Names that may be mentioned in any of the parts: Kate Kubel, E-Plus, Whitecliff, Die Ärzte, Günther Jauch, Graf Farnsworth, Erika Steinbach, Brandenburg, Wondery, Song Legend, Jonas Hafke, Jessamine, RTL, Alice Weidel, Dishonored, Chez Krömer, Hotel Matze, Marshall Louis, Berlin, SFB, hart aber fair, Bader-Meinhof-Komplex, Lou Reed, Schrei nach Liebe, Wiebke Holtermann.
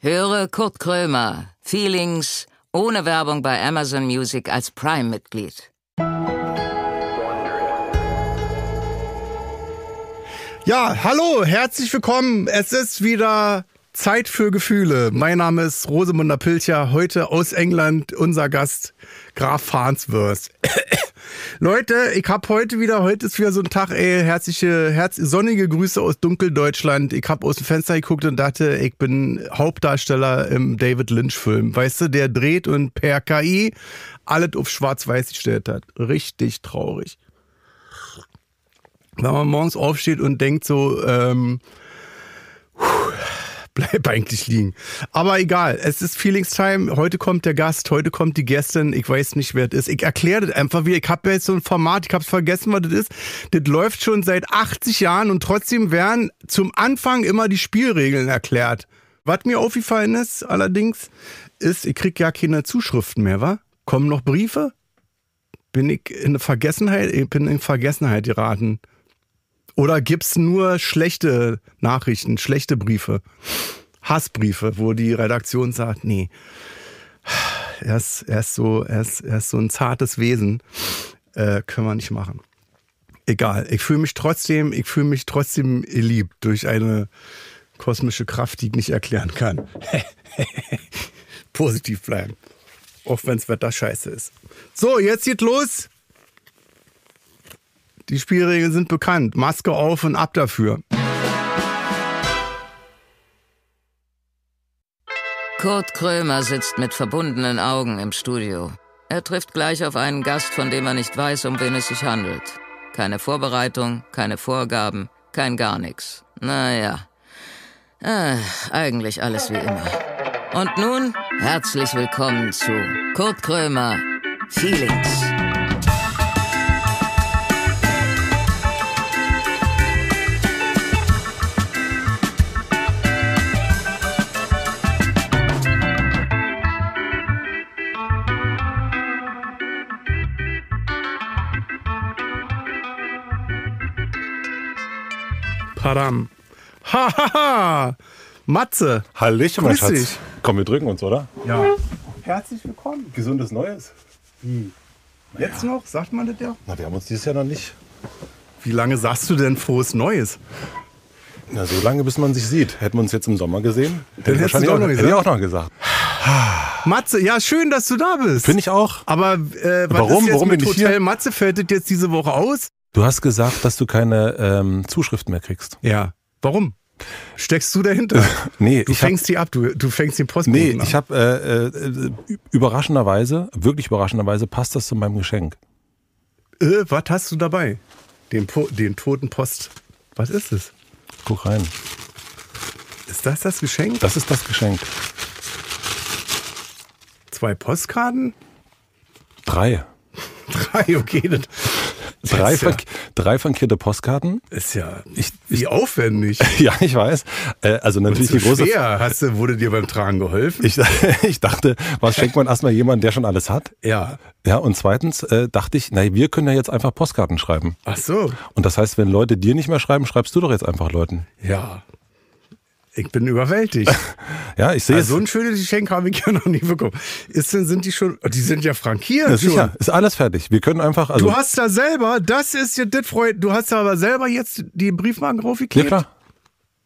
Höre Kurt Krömer, Feelings, ohne Werbung bei Amazon Music als Prime-Mitglied. Ja, hallo, herzlich willkommen. Es ist wieder Zeit für Gefühle. Mein Name ist Rosemunder Pilcher, heute aus England unser Gast Graf Farnsworth. Leute, ich habe heute ist wieder so ein Tag, ey, sonnige Grüße aus Dunkeldeutschland. Ich habe aus dem Fenster geguckt und dachte, ich bin Hauptdarsteller im David Lynch-Film. Weißt du, der dreht und per KI alles auf schwarz-weiß gestellt hat. Richtig traurig. Wenn man morgens aufsteht und denkt so, bleib eigentlich liegen. Aber egal, es ist Feelings-Time. Heute kommt der Gast, heute kommt die Gästin. Ich weiß nicht, wer das ist. Ich erkläre das einfach wieder. Ich habe jetzt so ein Format, ich habe vergessen, was das ist. Das läuft schon seit 80 Jahren und trotzdem werden zum Anfang immer die Spielregeln erklärt. Was mir aufgefallen ist allerdings, ist, ich kriege ja keine Zuschriften mehr, wa? Kommen noch Briefe? Ich bin in Vergessenheit geraten. Oder gibt es nur schlechte Nachrichten, schlechte Briefe, Hassbriefe, wo die Redaktion sagt, nee, er ist so ein zartes Wesen, können wir nicht machen. Egal, ich fühle mich trotzdem geliebt durch eine kosmische Kraft, die ich nicht erklären kann. Positiv bleiben, auch wenn das Wetter scheiße ist. So, jetzt geht's los. Die Spielregeln sind bekannt. Maske auf und ab dafür. Kurt Krömer sitzt mit verbundenen Augen im Studio. Er trifft gleich auf einen Gast, von dem er nicht weiß, um wen es sich handelt. Keine Vorbereitung, keine Vorgaben, kein gar nichts. Naja, eigentlich alles wie immer. Und nun herzlich willkommen zu Kurt Krömer, Feelings. Padam. Hahaha! Matze! Hallöchen, mein Schatz. Dich. Komm, wir drücken uns, oder? Ja. Herzlich willkommen. Gesundes Neues. Wie? Jetzt noch? Sagt man das ja? Na, wir haben uns dieses Jahr noch nicht. Wie lange sagst du denn frohes Neues? Na, so lange, bis man sich sieht. Hätten wir uns jetzt im Sommer gesehen, hätte ich auch noch gesagt. Matze, ja, schön, dass du da bist. Finde ich auch. Aber warum bin ich hier? Hotel Matze fällt jetzt diese Woche aus? Du hast gesagt, dass du keine Zuschriften mehr kriegst. Ja. Warum? Steckst du dahinter? Nee. Du fängst den Postboten ab. Nee, ich habe wirklich überraschenderweise, passt das zu meinem Geschenk. Was hast du dabei? Den toten Post. Was ist es? Guck rein. Ist das das Geschenk? Das ist das Geschenk. 2 Postkarten? 3. 3, okay. Drei frankierte Postkarten. Ist ja wie aufwendig. Ja, ich weiß. Also natürlich die große. Wurde dir beim Tragen geholfen? Ich dachte, was schenkt man erstmal jemandem, der schon alles hat? Ja. Ja, und zweitens dachte ich, na, wir können ja jetzt einfach Postkarten schreiben. Ach so. Und das heißt, wenn Leute dir nicht mehr schreiben, schreibst du doch jetzt einfach Leuten. Ja. Ich bin überwältigt. Ja, ich sehe es. So ein schönes Geschenk habe ich ja noch nie bekommen. Die sind ja frankiert. Ja, sicher, ist alles fertig. Wir können einfach. Also du hast da selber, du hast da aber selber jetzt die Briefmarken draufgeklebt. Ja, klar.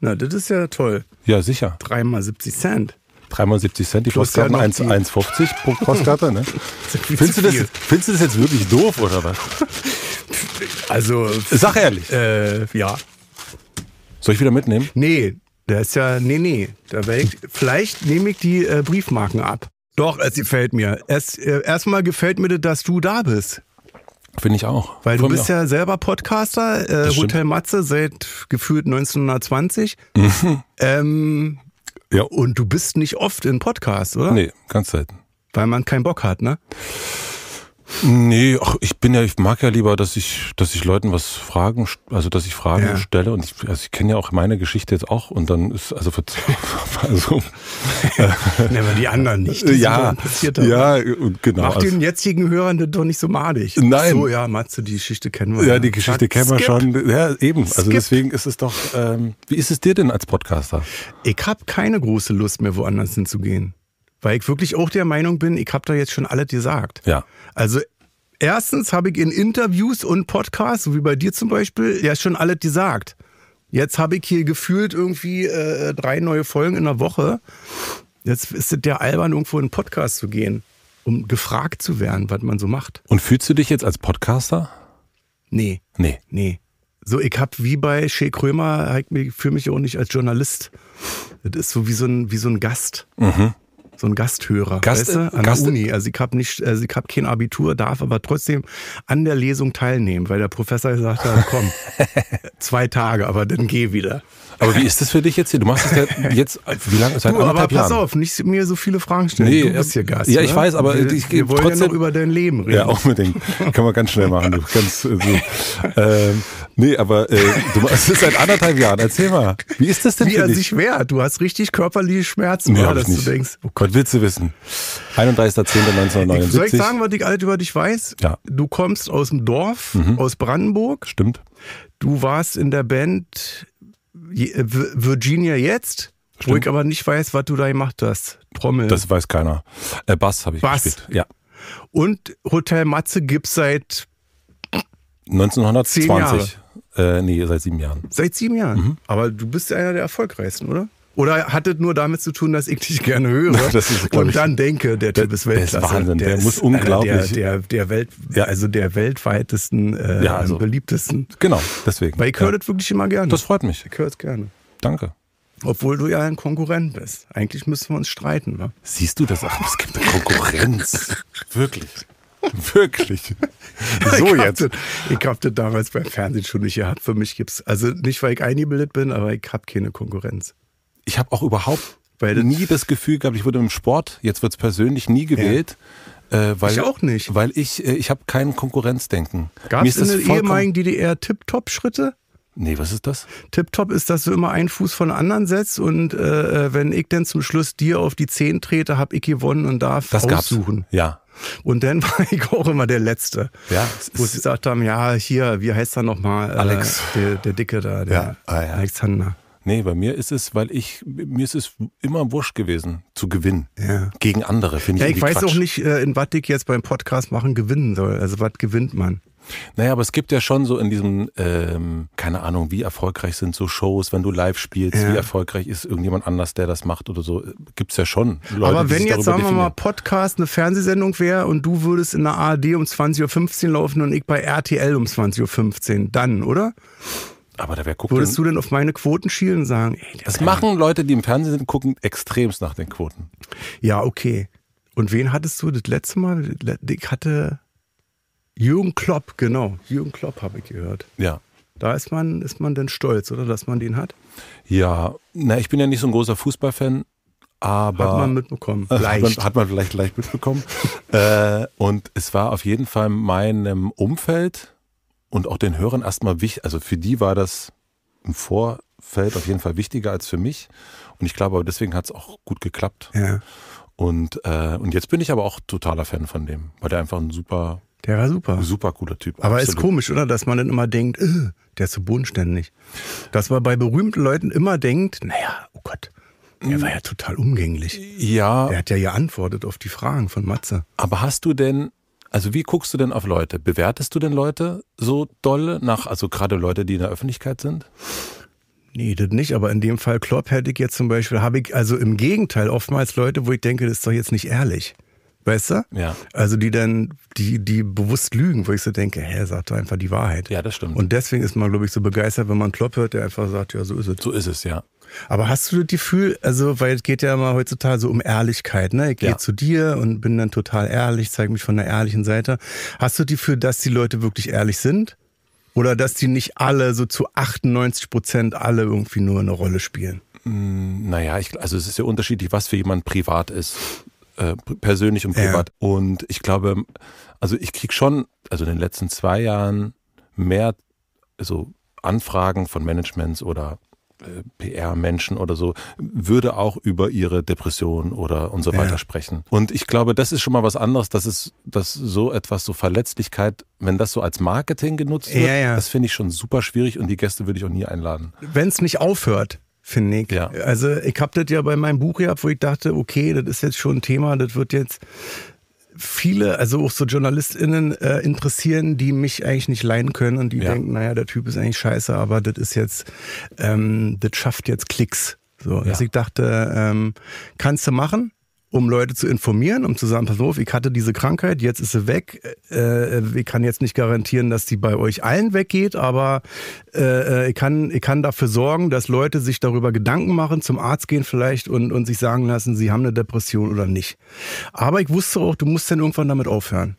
Na, das ist ja toll. Ja, sicher. 3 mal 70 Cent. 3 mal 70 Cent, die Postkarten, 1,50 € pro Postkarte. Ne? Findest du das jetzt wirklich doof, oder was? Also. Sag ehrlich. Ja. Soll ich wieder mitnehmen? Nee. Vielleicht nehme ich die Briefmarken ab. Doch, es gefällt mir. Erstmal gefällt mir, dass du da bist. Finde ich auch. Weil du bist ja selber Podcaster, Hotel Matze seit gefühlt 1920. Mhm. Ja. Und du bist nicht oft in Podcasts, oder? Nee, ganz selten. Weil man keinen Bock hat, ne? Nee, ach, ich mag ja lieber, dass ich Leuten was fragen, also dass ich Fragen stelle und ich kenne ja auch meine Geschichte jetzt auch und dann ist nehmen wir die anderen nicht. Genau. Mach den jetzigen Hörern doch nicht so madig. Nein. So, ja, Matze, die Geschichte kennen wir. Ja, die Geschichte kennen wir schon. Ja, eben. Also deswegen ist es doch, wie ist es dir denn als Podcaster? Ich habe keine große Lust mehr, woanders hinzugehen. Weil ich wirklich auch der Meinung bin, ich habe da jetzt schon alles gesagt. Ja. Also erstens habe ich in Interviews und Podcasts, so wie bei dir zum Beispiel, ja schon alles gesagt. Jetzt habe ich hier gefühlt irgendwie 3 neue Folgen in der Woche. Jetzt ist es der albern, irgendwo in einen Podcast zu gehen, um gefragt zu werden, was man so macht. Und fühlst du dich jetzt als Podcaster? Nee. Nee. Nee. So, ich habe wie bei Chez Krömer, ich fühle mich auch nicht als Journalist. Das ist so wie so ein Gast. Mhm. So ein Gasthörer, weißt du? An der Uni. Also ich habe hab kein Abitur, darf aber trotzdem an der Lesung teilnehmen, weil der Professor sagt, ja, komm, 2 Tage, aber dann geh wieder. Aber wie ist das für dich jetzt hier? Du machst es ja jetzt, wie lange? Seit anderthalb Jahren. Aber pass auf, nicht mir so viele Fragen stellen. Nee, du bist hier Gast. Ja, ich weiß, aber wir wollen trotzdem ja noch über dein Leben reden. Ja, unbedingt. Kann man ganz schnell machen. Nee, aber du machst es seit 1,5 Jahren. Erzähl mal, wie ist das denn für dich? Wie er sich wehrt. Du hast richtig körperliche Schmerzen, nee, dass du denkst, oh Gott. Was willst du wissen? 31.10.1979. Soll ich sagen, was ich alles über dich weiß? Ja. Du kommst aus dem Dorf, aus Brandenburg. Stimmt. Du warst in der Band Virginia jetzt, stimmt, wo ich aber nicht weiß, was du da gemacht hast. Trommel. Das weiß keiner. Bass habe ich gespielt. Ja. Und Hotel Matze gibt es seit 1920. 10 Jahre. Nee, seit 7 Jahren. Seit 7 Jahren. Mhm. Aber du bist ja einer der erfolgreichsten, oder? Oder hat es nur damit zu tun, dass ich dich gerne höre und dann denke, der Typ ist Weltklasse. Der ist Wahnsinn, der muss unglaublich. Also der weltweitesten, beliebtesten. Genau, deswegen. Weil ich höre das wirklich immer gerne. Das freut mich. Ich höre es gerne. Danke. Obwohl du ja ein Konkurrent bist. Eigentlich müssen wir uns streiten, ne? Siehst du das auch? Es gibt eine Konkurrenz. Wirklich. Wirklich. So jetzt. Ich hab das damals beim Fernsehen schon nicht gehabt. Für mich gibt's, also nicht, weil ich eingebildet bin, aber ich habe keine Konkurrenz. Ich habe auch überhaupt nie das Gefühl gehabt, ich wurde im Sport, jetzt wird es persönlich, nie gewählt. Ja. Weil, ich auch nicht. Weil ich habe kein Konkurrenzdenken. Gab es in der ehemaligen DDR Tip-Top-Schritte? Nee, was ist das? Tip-Top ist, dass du immer einen Fuß von anderen setzt und wenn ich dann zum Schluss dir auf die Zehen trete, habe ich gewonnen und darf aussuchen. Ja. Und dann war ich auch immer der Letzte, wo sie gesagt haben, ja, hier, wie heißt er nochmal? Alex. Der Dicke da, der Alexander. Nee, bei mir ist es, mir ist es immer wurscht gewesen, zu gewinnen. Ja. Gegen andere, finde ich. Ja, ich weiß auch nicht, in was ich jetzt beim Podcast machen gewinnen soll. Also, was gewinnt man? Naja, aber es gibt ja schon so in diesem, keine Ahnung, wie erfolgreich sind so Shows, wenn du live spielst, wie erfolgreich ist irgendjemand anders, der das macht oder so, gibt's ja schon Leute. Aber wenn jetzt, sagen wir mal, Podcast eine Fernsehsendung wäre und du würdest in der ARD um 20.15 Uhr laufen und ich bei RTL um 20.15 Uhr, dann, oder? Aber da würdest du denn auf meine Quoten schielen und sagen, ey, das machen Leute, die im Fernsehen sind, gucken extremst nach den Quoten. Ja, okay. Und wen hattest du das letzte Mal? Ich hatte Jürgen Klopp, genau. Jürgen Klopp habe ich gehört. Ja. Da ist man denn stolz, oder, dass man den hat? Ja, na, ich bin ja nicht so ein großer Fußballfan, aber hat man mitbekommen. Hat man vielleicht leicht mitbekommen. Und es war auf jeden Fall meinem Umfeld und auch den Hörern erstmal wichtig, also für die war das im Vorfeld auf jeden Fall wichtiger als für mich. Und ich glaube, aber deswegen hat es auch gut geklappt. Ja. Und jetzt bin ich aber auch totaler Fan von dem, weil der einfach ein super... Der war super. Super cooler Typ. Aber absolut. Ist komisch, oder? Dass man dann immer denkt, der ist so bodenständig. Dass man bei berühmten Leuten immer denkt, naja, oh Gott, der war ja total umgänglich. Ja. Der hat ja geantwortet auf die Fragen von Matze. Aber hast du denn... Also wie guckst du denn auf Leute? Bewertest du denn Leute so doll nach, also gerade Leute, die in der Öffentlichkeit sind? Nee, das nicht, aber in dem Fall Klopp hätte ich jetzt zum Beispiel, habe ich also im Gegenteil oftmals Leute, wo ich denke, das ist doch jetzt nicht ehrlich. Weißt du? Ja. Also die dann, die bewusst lügen, wo ich so denke, hä, sag doch einfach die Wahrheit. Ja, das stimmt. Und deswegen ist man, glaube ich, so begeistert, wenn man Klopp hört, der einfach sagt, ja, so ist es. So ist es, ja. Aber hast du das Gefühl, also, weil es geht ja immer heutzutage so um Ehrlichkeit, ne? Ich gehe zu dir und bin dann total ehrlich, zeige mich von der ehrlichen Seite. Hast du das Gefühl, dass die Leute wirklich ehrlich sind? Oder dass die nicht alle so zu 98% alle irgendwie nur eine Rolle spielen? Naja, also es ist ja unterschiedlich, was für jemand privat ist. persönlich und privat. Ja. Und ich glaube, also ich kriege schon, also in den letzten 2 Jahren mehr so Anfragen von Managements oder PR-Menschen oder so, würde auch über ihre Depression oder und so weiter sprechen. Und ich glaube, das ist schon mal was anderes, dass so etwas, so Verletzlichkeit, wenn das so als Marketing genutzt wird, das finde ich schon super schwierig und die Gäste würde ich auch nie einladen. Wenn es nicht aufhört, finde ich. Ja. Also ich habe das ja bei meinem Buch gehabt, wo ich dachte, okay, das ist jetzt schon ein Thema, das wird jetzt viele, also auch so JournalistInnen interessieren, die mich eigentlich nicht leiden können und die denken, naja, der Typ ist eigentlich scheiße, aber das ist jetzt, das schafft jetzt Klicks. So, also ich dachte, kannst du machen, um Leute zu informieren, um zu sagen, pass auf, ich hatte diese Krankheit, jetzt ist sie weg. Ich kann jetzt nicht garantieren, dass die bei euch allen weggeht, aber ich kann dafür sorgen, dass Leute sich darüber Gedanken machen, zum Arzt gehen vielleicht und sich sagen lassen, sie haben eine Depression oder nicht. Aber ich wusste auch, du musst dann irgendwann damit aufhören.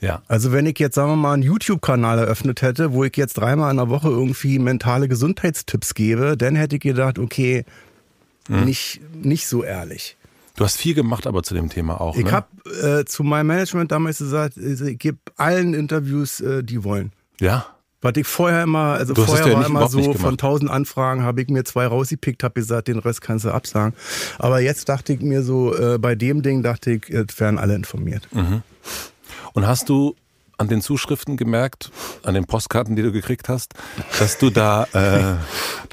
Ja. Also wenn ich jetzt, sagen wir mal, einen YouTube-Kanal eröffnet hätte, wo ich jetzt 3-mal in der Woche irgendwie mentale Gesundheitstipps gebe, dann hätte ich gedacht, okay, nicht so ehrlich. Du hast viel gemacht, aber zu dem Thema auch. Ich habe zu meinem Management damals gesagt, ich gebe allen Interviews, die wollen. Ja. Was ich vorher immer, also vorher war immer so, von 1000 Anfragen habe ich mir 2 rausgepickt, habe gesagt, den Rest kannst du absagen. Aber jetzt dachte ich mir so, bei dem Ding dachte ich, werden alle informiert. Mhm. Und hast du an den Zuschriften gemerkt, an den Postkarten, die du gekriegt hast, dass du da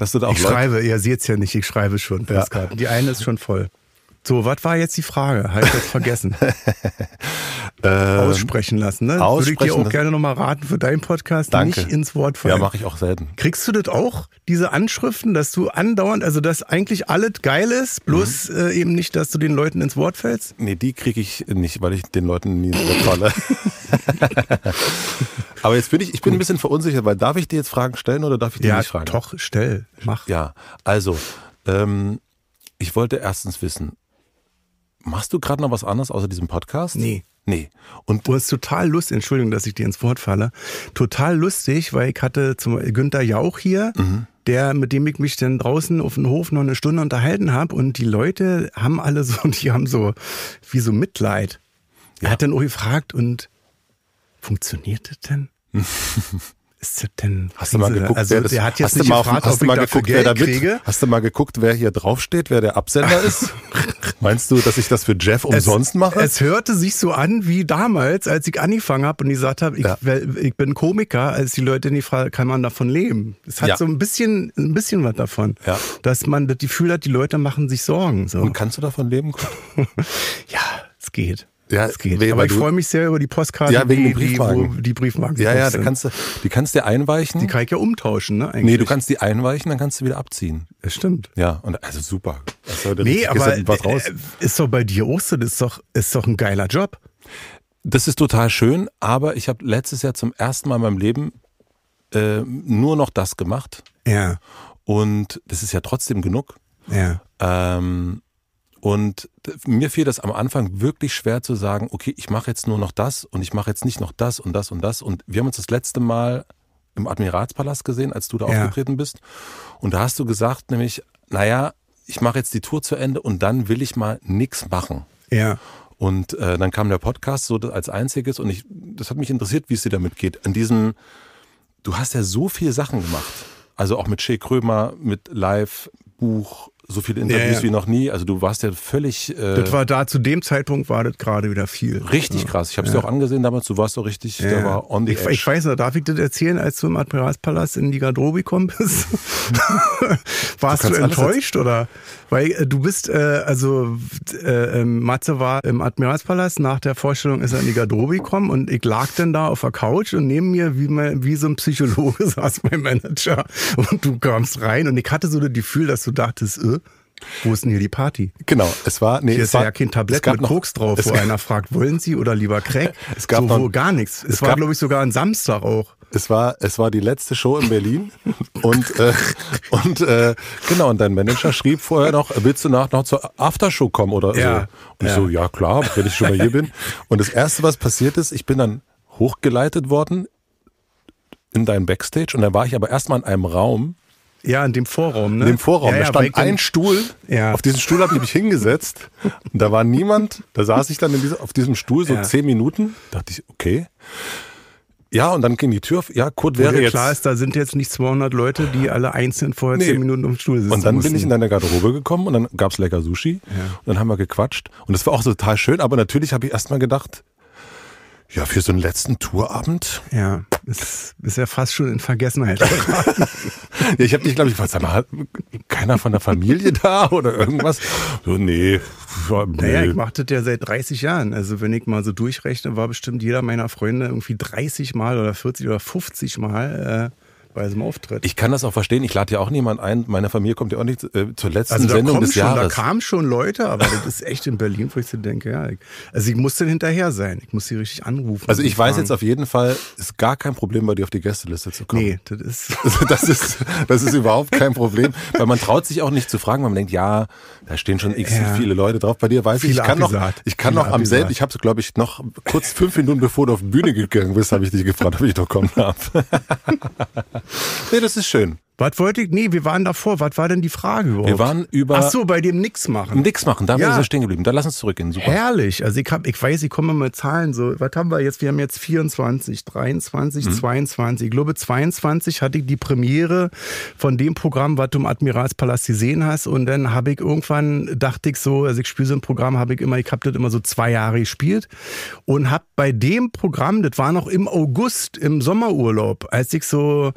auch... Ich schreibe, ihr seht es ja nicht, ich schreibe schon Postkarten. Ja. Die eine ist schon voll. So, was war jetzt die Frage? Habe ich jetzt vergessen. Aussprechen lassen, ne? Würde ich dir auch gerne nochmal raten für deinen Podcast. Danke. Nicht ins Wort fallen. Ja, mache ich auch selten. Kriegst du das auch, diese Anschriften, dass du andauernd, also dass eigentlich alles geil ist, bloß eben nicht, dass du den Leuten ins Wort fällst? Nee, die kriege ich nicht, weil ich den Leuten nie ins Wort falle. Aber jetzt bin ich ein bisschen verunsichert, weil darf ich dir jetzt Fragen stellen oder darf ich dir nicht fragen? Ja, doch, stell, mach. Ja, also, ich wollte erstens wissen, machst du gerade noch was anderes außer diesem Podcast? Nee. Und du hast total Lust, Entschuldigung, dass ich dir ins Wort falle, total lustig, weil ich hatte zum Günther Jauch hier, mit dem ich mich dann draußen auf dem Hof noch eine Stunde unterhalten habe und die Leute haben alle so, die haben so, wie so Mitleid. Ja. Er hat dann auch gefragt und funktioniert das denn? Ist das denn? Hast du mal geguckt, wer hier draufsteht, wer der Absender ist? Meinst du, dass ich das für Jeff umsonst mache? Es hörte sich so an wie damals, als ich angefangen habe und gesagt habe, ich bin Komiker, als die Leute in die Frage, kann man davon leben? Es hat so ein bisschen was davon, dass man das Gefühl hat, die Leute machen sich Sorgen. So. Und kannst du davon leben? Ja, es geht. Ja, geht. Aber ich freue mich sehr über die Postkarten, die Briefmarken. Ja, die kannst du einweichen. Die kann ich ja umtauschen, ne? Eigentlich. Nee, du kannst die einweichen, dann kannst du wieder abziehen. Das stimmt. Ja, und also super. Nee, aber ist doch bei dir auch so, das ist doch ein geiler Job. Das ist total schön, aber ich habe letztes Jahr zum ersten Mal in meinem Leben nur noch das gemacht. Ja. Und das ist ja trotzdem genug. Ja. Und mir fiel das am Anfang wirklich schwer zu sagen, okay, ich mache jetzt nur noch das und ich mache jetzt nicht noch das und das und das. Und wir haben uns das letzte Mal im Admiralspalast gesehen, als du da aufgetreten bist. Und da hast du gesagt nämlich, naja, ich mache jetzt die Tour zu Ende und dann will ich mal nichts machen. Ja. Und dann kam der Podcast so als einziges und das hat mich interessiert, wie es dir damit geht. Du hast ja so viele Sachen gemacht. Also auch mit Chez Krömer, mit Live, Buch, so viele Interviews wie noch nie. Also du warst ja völlig... das war da, zu dem Zeitpunkt war das gerade wieder viel. Richtig krass. Ich habe es dir auch angesehen damals. Du warst so richtig, da war on the edge. Ich weiß noch, darf ich das erzählen, als du im Admiralspalast in die Garderobe gekommen bist? Warst du enttäuscht oder? Weil du bist, Matze war im Admiralspalast. Nach der Vorstellung ist er in die Garderobe gekommen und ich lag dann da auf der Couch und neben mir wie so ein Psychologe saß mein Manager und du kamst rein und ich hatte so das Gefühl, dass du dachtest, wo ist denn hier die Party? Genau, es war... Nee, hier ist ja kein Tablett mit Koks drauf, wo einer fragt, wollen Sie oder lieber Crack? Es gab so, gar nichts. Es war, glaube ich, sogar ein Samstag auch. Es war die letzte Show in Berlin und dein Manager schrieb vorher noch, willst du noch zur Aftershow kommen oder so? Und ich so, ja klar, wenn ich schon mal hier bin. Und das Erste, was passiert ist, ich bin dann hochgeleitet worden in deinen Backstage und dann war ich aber erstmal in einem Raum, Ja, in dem Vorraum. Ne? In dem Vorraum. Ja, da stand ein Stuhl. Ja. Auf diesen Stuhl habe ich mich hingesetzt. Und da war niemand. Da saß ich dann auf diesem Stuhl so 10 Minuten. Da dachte ich, okay. Ja, und dann ging die Tür auf. Ja, Kurt wäre jetzt... Klar ist, da sind jetzt nicht 200 Leute, die alle einzeln vorher 10 Minuten auf dem Stuhl sitzen. Und dann bin ich in deine Garderobe gekommen und dann gab es lecker Sushi. Ja. Und dann haben wir gequatscht. Und das war auch so total schön. Aber natürlich habe ich erstmal gedacht... Ja, für so einen letzten Tourabend. Ja, ist ja fast schon in Vergessenheit geraten. Ja, ich habe dich, glaube ich, gefragt, sag mal, hat keiner von der Familie da oder irgendwas? So, nee. Naja, ich mache das ja seit 30 Jahren. Also wenn ich mal so durchrechne, war bestimmt jeder meiner Freunde irgendwie 30 Mal oder 40 oder 50 Mal... bei so einem Auftritt. Ich kann das auch verstehen. Ich lade ja auch niemanden ein. Meine Familie kommt ja auch nicht zur letzten Sendung des Jahres. Da kamen schon Leute, aber das ist echt in Berlin, wo ich so denke, ja. Also ich muss dann hinterher sein. Ich muss sie richtig anrufen. Also ich weiß jetzt auf jeden Fall, ist gar kein Problem, bei dir auf die Gästeliste zu kommen. Nee, das ist... Das ist überhaupt kein Problem. Weil man traut sich auch nicht zu fragen, weil man denkt, ja, da stehen schon x viele Leute drauf. Bei dir weiß ich, ich kann noch am selben... Ich habe es, glaube ich, noch kurz 5 Minuten, bevor du auf die Bühne gegangen bist, habe ich dich gefragt, ob ich noch kommen darf. Nee, das ist schön. Was wollte ich? Nee, wir waren davor. Was war denn die Frage überhaupt? Wir waren über... Ach so, bei dem Nix machen. Nix machen, da haben wir so stehen geblieben. Dann lass uns zurückgehen. Super. Herrlich. Also ich weiß, ich komme mal mit Zahlen so. Was haben wir jetzt? Wir haben jetzt 24, 23, 22. Ich glaube, 22 hatte ich die Premiere von dem Programm, was du im Admiralspalast gesehen hast. Und dann habe ich irgendwann, dachte ich so, also ich spiele so ein Programm, ich habe das immer so 2 Jahre gespielt. Und habe bei dem Programm, das war noch im August, im Sommerurlaub, als ich so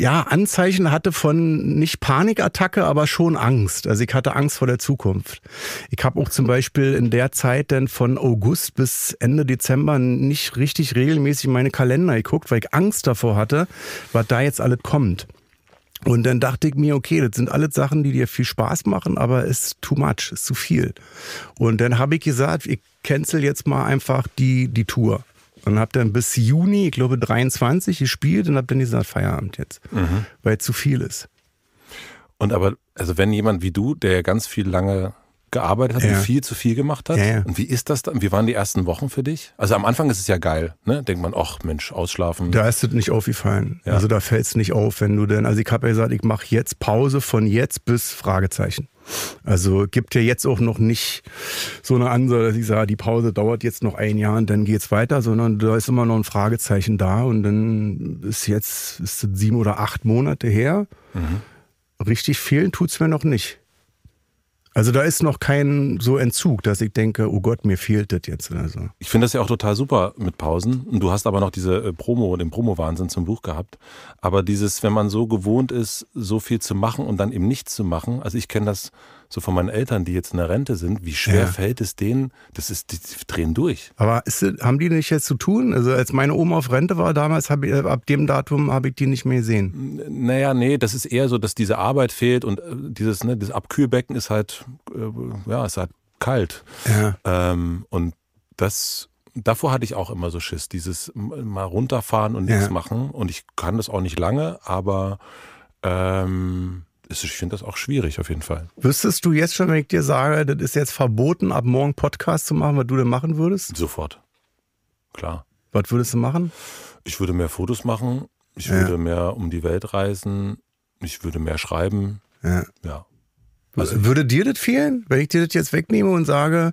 Anzeichen hatte von nicht Panikattacke, aber schon Angst. Also ich hatte Angst vor der Zukunft. Ich habe auch zum Beispiel in der Zeit dann von August bis Ende Dezember nicht richtig regelmäßig meine Kalender geguckt, weil ich Angst davor hatte, was da jetzt alles kommt. Und dann dachte ich mir, okay, das sind alles Sachen, die dir viel Spaß machen, aber ist too much, ist zu viel. Und dann habe ich gesagt, ich cancel jetzt mal einfach die Tour. Und habe dann bis Juni, ich glaube 23, gespielt und habe dann gesagt, Feierabend jetzt, weil zu viel ist. Und aber, also wenn jemand wie du, der ganz viel lange gearbeitet hat und viel zu viel gemacht hat, und wie ist das dann? Wie waren die ersten Wochen für dich? Also am Anfang ist es ja geil, ne? Denkt man, ach Mensch, ausschlafen. Da ist es nicht aufgefallen. Ja. Also da fällt es nicht auf, wenn du denn, also ich habe ja gesagt, ich mache jetzt Pause von jetzt bis Fragezeichen. Also gibt ja jetzt auch noch nicht so eine Ansage, dass ich sage, die Pause dauert jetzt noch 1 Jahr und dann geht's weiter, sondern da ist immer noch ein Fragezeichen da und dann ist jetzt ist 7 oder 8 Monate her. Richtig fehlen tut's mir noch nicht. Also da ist noch kein so Entzug, dass ich denke, oh Gott, mir fehlt das jetzt oder so. Ich finde das ja auch total super mit Pausen. Und du hast aber noch diese den Promo-Wahnsinn zum Buch gehabt. Aber dieses, wenn man so gewohnt ist, so viel zu machen und dann eben nichts zu machen. Also ich kenne das so von meinen Eltern, die jetzt in der Rente sind. Wie schwer fällt es denen? Die drehen durch. Aber haben die nicht jetzt zu tun? Also als meine Oma auf Rente war damals, ab dem Datum habe ich die nicht mehr gesehen. Naja, nee, das ist eher so, dass diese Arbeit fehlt und dieses, ne, das Abkühlbecken ist halt... Ja, es ist halt kalt. Ja. Und das, davor hatte ich auch immer so Schiss, dieses mal runterfahren und nichts machen. Und ich kann das auch nicht lange, aber ich finde das auch schwierig auf jeden Fall. Wüsstest du jetzt schon, wenn ich dir sage, das ist jetzt verboten, ab morgen Podcast zu machen, was du denn machen würdest? Sofort. Klar. Was würdest du machen? Ich würde mehr Fotos machen. Ich würde mehr um die Welt reisen. Ich würde mehr schreiben. Ja. Also würde dir das fehlen, wenn ich dir das jetzt wegnehme und sage,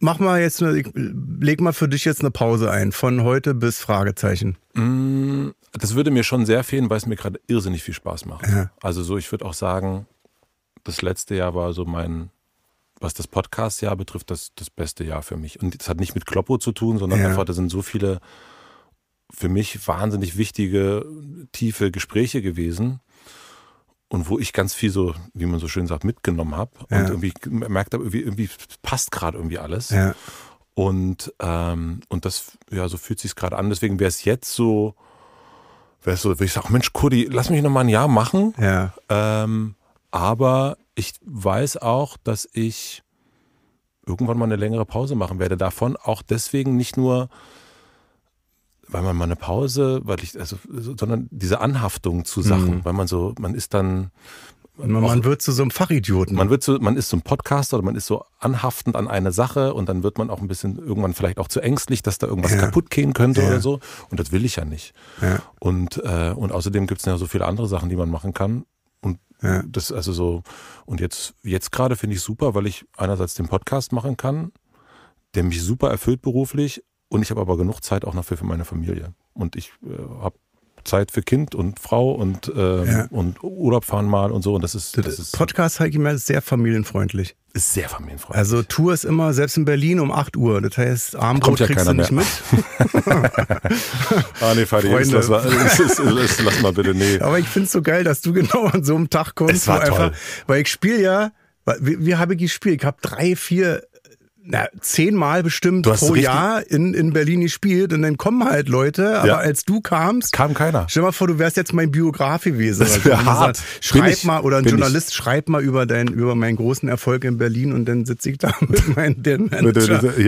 mach mal jetzt, leg mal für dich jetzt eine Pause ein, von heute bis Fragezeichen? Das würde mir schon sehr fehlen, weil es mir gerade irrsinnig viel Spaß macht. Ja. Also so, ich würde auch sagen, das letzte Jahr war so mein, was das Podcast-Jahr betrifft, das beste Jahr für mich. Und das hat nicht mit Kloppo zu tun, sondern einfach, da sind so viele für mich wahnsinnig wichtige, tiefe Gespräche gewesen. Und wo ich ganz viel so, wie man so schön sagt, mitgenommen habe. Und irgendwie merkt habe, irgendwie passt gerade irgendwie alles. Ja. Und das, ja, so fühlt sich gerade an. Deswegen wäre es jetzt so, würde ich sagen, Mensch, Kurdi, lass mich noch mal ein Jahr machen. Ja. Aber ich weiß auch, dass ich irgendwann mal eine längere Pause machen werde. Davon auch deswegen nicht nur... weil man mal eine Pause, sondern diese Anhaftung zu Sachen, weil man ist dann, Man wird zu so einem Fachidioten. Man ist so ein Podcaster oder man ist so anhaftend an eine Sache und dann wird man auch ein bisschen irgendwann vielleicht auch zu ängstlich, dass da irgendwas kaputt gehen könnte oder so. Und das will ich ja nicht. Ja. Und außerdem gibt es ja so viele andere Sachen, die man machen kann. Und das also so, und jetzt gerade finde ich super, weil ich einerseits den Podcast machen kann, der mich super erfüllt beruflich, und ich habe aber genug Zeit auch noch für meine Familie. Und ich habe Zeit für Kind und Frau und Urlaub fahren mal und so. Und das ist Podcast halt immer sehr familienfreundlich. Ist sehr familienfreundlich. Also Tour ist immer, selbst in Berlin um 8 Uhr. Das heißt, Abendbrot kriegst du nicht mit. Nee, Fadi, lass mal bitte, nee. Aber ich finde es so geil, dass du genau an so einem Tag kommst. Es war toll. Weil ich spiele ja, wie habe ich gespielt? Ich habe 3, 4... Na, 10-mal bestimmt pro Jahr in Berlin gespielt und dann kommen halt Leute, aber als du kamst, kam keiner. Stell dir mal vor, du wärst jetzt mein Biograf gewesen. Das wäre hart. Schreib mal über meinen großen Erfolg in Berlin, und dann sitze ich da mit meinem Manager.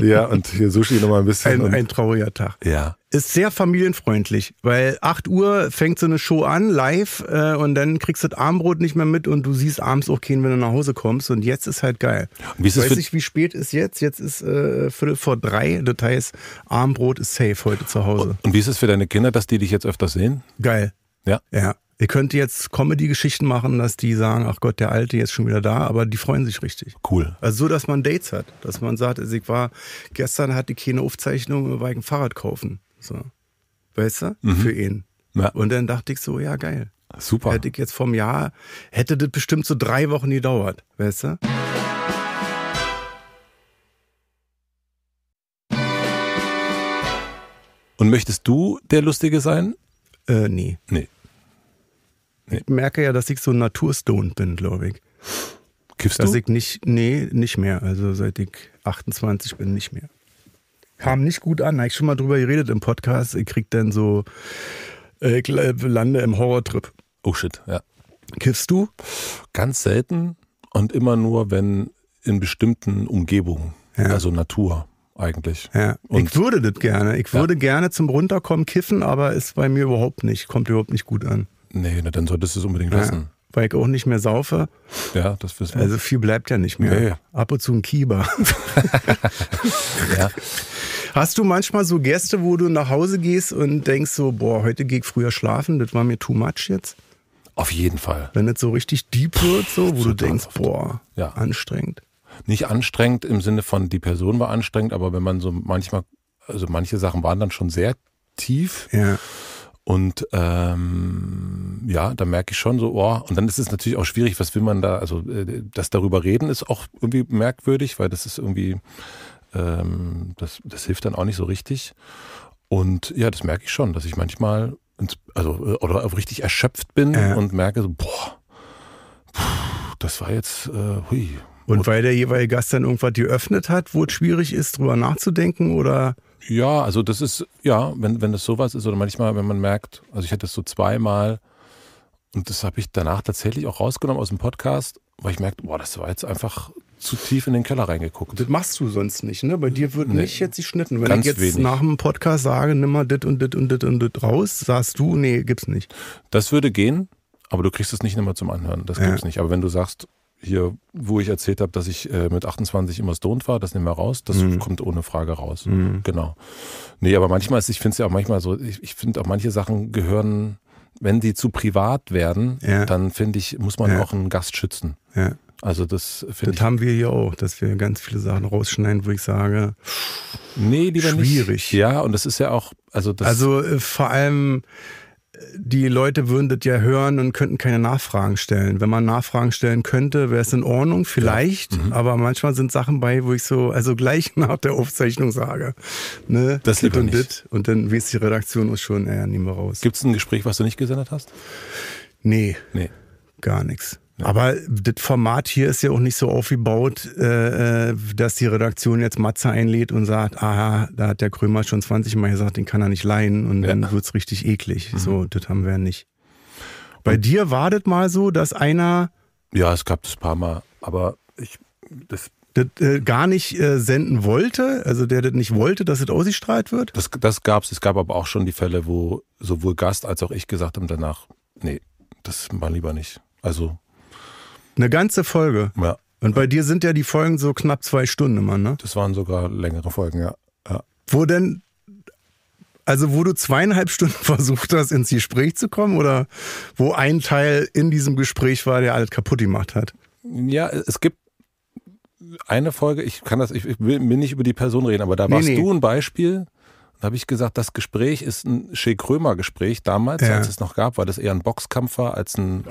Ja, und hier Sushi nochmal ein bisschen. Ein trauriger Tag. Ja. Ist sehr familienfreundlich, weil 8 Uhr fängt so eine Show an, live, und dann kriegst du das Abendbrot nicht mehr mit und du siehst abends auch keinen, wenn du nach Hause kommst, und jetzt ist halt geil. Ich weiß nicht, wie spät ist jetzt? Jetzt ist 2:45, das heißt, Abendbrot ist safe heute zu Hause. Und wie ist es für deine Kinder, dass die dich jetzt öfters sehen? Geil. Ja. Ihr könnt jetzt Comedy-Geschichten machen, dass die sagen, ach Gott, der Alte ist schon wieder da, aber die freuen sich richtig. Cool. Also so, dass man Dates hat, dass man sagt, also gestern hatte ich keine Aufzeichnung, weil ich ein Fahrrad kaufen. So. Weißt du? Mhm. Für ihn. Ja. Und dann dachte ich so, ja geil. Super. Hätte ich jetzt vom Jahr, hätte das bestimmt so 3 Wochen gedauert. Weißt du? Und möchtest du der Lustige sein? Nee. Ich merke ja, dass ich so naturstoned bin, glaube ich. Kiffst du? Dass ich nicht mehr. Also seit ich 28 bin, nicht mehr. Kam nicht gut an, habe ich schon mal drüber geredet im Podcast. Ich krieg dann so, ich lande im Horrortrip. Oh shit, ja. Kiffst du? Ganz selten und immer nur, wenn in bestimmten Umgebungen, also Natur eigentlich. Ja. Und ich würde das gerne. Ich würde gerne zum Runterkommen kiffen, aber ist bei mir überhaupt nicht, kommt überhaupt nicht gut an. Nee, na, dann solltest du es unbedingt lassen. Weil ich auch nicht mehr saufe. Ja, das wissen wir. Also viel bleibt ja nicht mehr. Nee. Ab und zu ein Kieber. Ja. Hast du manchmal so Gäste, wo du nach Hause gehst und denkst so, boah, heute gehe ich früher schlafen, das war mir too much jetzt? Auf jeden Fall. Wenn das so richtig deep wird, so, wo du denkst, boah, anstrengend. Nicht anstrengend im Sinne von, die Person war anstrengend, aber wenn man so manchmal, also manche Sachen waren dann schon sehr tief. Ja. Und da merke ich schon so, oh, und dann ist es natürlich auch schwierig, was will man da, also das darüber reden ist auch irgendwie merkwürdig, weil das ist irgendwie, das hilft dann auch nicht so richtig. Und ja, das merke ich schon, dass ich manchmal oder richtig erschöpft bin und merke so, boah, das war jetzt, hui. Und weil der jeweilige Gast dann irgendwas geöffnet hat, wo es schwierig ist, drüber nachzudenken, oder? Ja, also das ist, wenn das sowas ist, oder manchmal, wenn man merkt, also ich hatte das so 2-mal, und das habe ich danach tatsächlich auch rausgenommen aus dem Podcast, weil ich merkte, boah, das war jetzt einfach zu tief in den Keller reingeguckt. Das machst du sonst nicht, ne? Bei dir wird nicht jetzt geschnitten. Wenn ich jetzt nach dem Podcast sage, nimm mal dit und dit und dit und dit raus, sagst du, nee, gibt's nicht. Das würde gehen, aber du kriegst es nicht immer zum Anhören, das gibt's nicht. Aber wenn du sagst, hier, wo ich erzählt habe, dass ich mit 28 immer stoned war, das nehmen wir raus, das kommt ohne Frage raus. Mhm. Genau. Nee, aber manchmal ist, ich finde es ja auch manchmal so, ich finde auch manche Sachen gehören, wenn die zu privat werden, dann finde ich, muss man auch einen Gast schützen. Ja. Also das finde ich. Das haben wir hier auch, dass wir ganz viele Sachen rausschneiden, wo ich sage, nee, lieber schwierig. Nicht. Ja, und das ist ja auch, also vor allem, die Leute würden das ja hören und könnten keine Nachfragen stellen. Wenn man Nachfragen stellen könnte, wäre es in Ordnung, vielleicht. Ja. Mhm. Aber manchmal sind Sachen bei, wo ich so, also gleich nach der Aufzeichnung sage, ne, das lieber und nicht. Und dann weiß die Redaktion uns schon, nehmen wir raus. Gibt es ein Gespräch, was du nicht gesendet hast? Nee. Gar nichts. Ja. Aber das Format hier ist ja auch nicht so aufgebaut, dass die Redaktion jetzt Matze einlädt und sagt, aha, da hat der Krömer schon 20 Mal gesagt, den kann er nicht leiden, und dann wird es richtig eklig. Mhm. So, das haben wir ja nicht. Bei dir war das mal so, dass einer... Ja, es gab das ein paar Mal, aber ich... Das gar nicht senden wollte, also der das nicht wollte, dass das ausgestrahlt wird? Das gab es. Es gab aber auch schon die Fälle, wo sowohl Gast als auch ich gesagt haben danach, nee, das war lieber nicht. Also eine ganze Folge? Ja. Und bei dir sind ja die Folgen so knapp 2 Stunden immer, ne? Das waren sogar längere Folgen, ja. Ja. Wo denn, also wo du 2,5 Stunden versucht hast, ins Gespräch zu kommen oder wo ein Teil in diesem Gespräch war, der alles kaputt gemacht hat? Ja, es gibt eine Folge, ich will nicht über die Person reden, aber da warst du ein Beispiel. Da habe ich gesagt, das Gespräch ist ein Chez Krömer Gespräch damals, ja, als es noch gab, weil das eher ein Boxkampf war als ein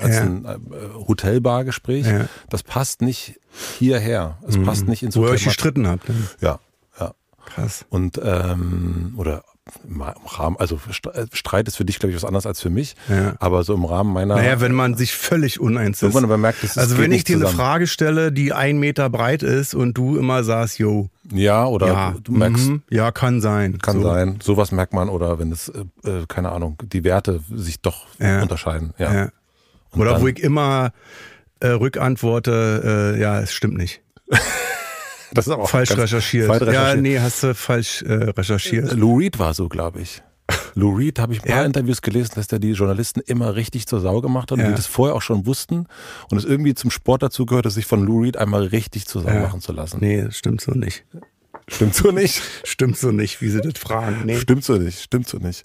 Hotelbar-Gespräch. Ja. Das passt nicht hierher. Es passt nicht ins Hotel. Wo ihr euch gestritten habt. Ne? Ja, ja. Krass. Und, oder im Rahmen, also Streit ist für dich, glaube ich, was anderes als für mich, ja, aber so im Rahmen meiner... Naja, wenn man sich völlig uneins ist. Man merkt, das also wenn ich dir eine Frage stelle, die 1 Meter breit ist und du immer sagst, yo. Ja, oder ja, du merkst... ja, kann sein. Kann so sein. Sowas merkt man, oder wenn es, keine Ahnung, die Werte sich doch unterscheiden. Ja. Ja. Oder dann, wo ich immer rückantworte, ja, es stimmt nicht. Das ist aber auch falsch recherchiert. Ja, nee, hast du falsch recherchiert. Lou Reed war so, glaube ich. Lou Reed, habe ich ein paar Interviews gelesen, dass der die Journalisten immer richtig zur Sau gemacht hat und die das vorher auch schon wussten und es irgendwie zum Sport dazu gehört, sich von Lou Reed einmal richtig zur Sau machen zu lassen. Nee, stimmt so nicht. Stimmt so nicht? Stimmt so nicht, wie sie das fragen. Nee. Stimmt so nicht, stimmt so nicht.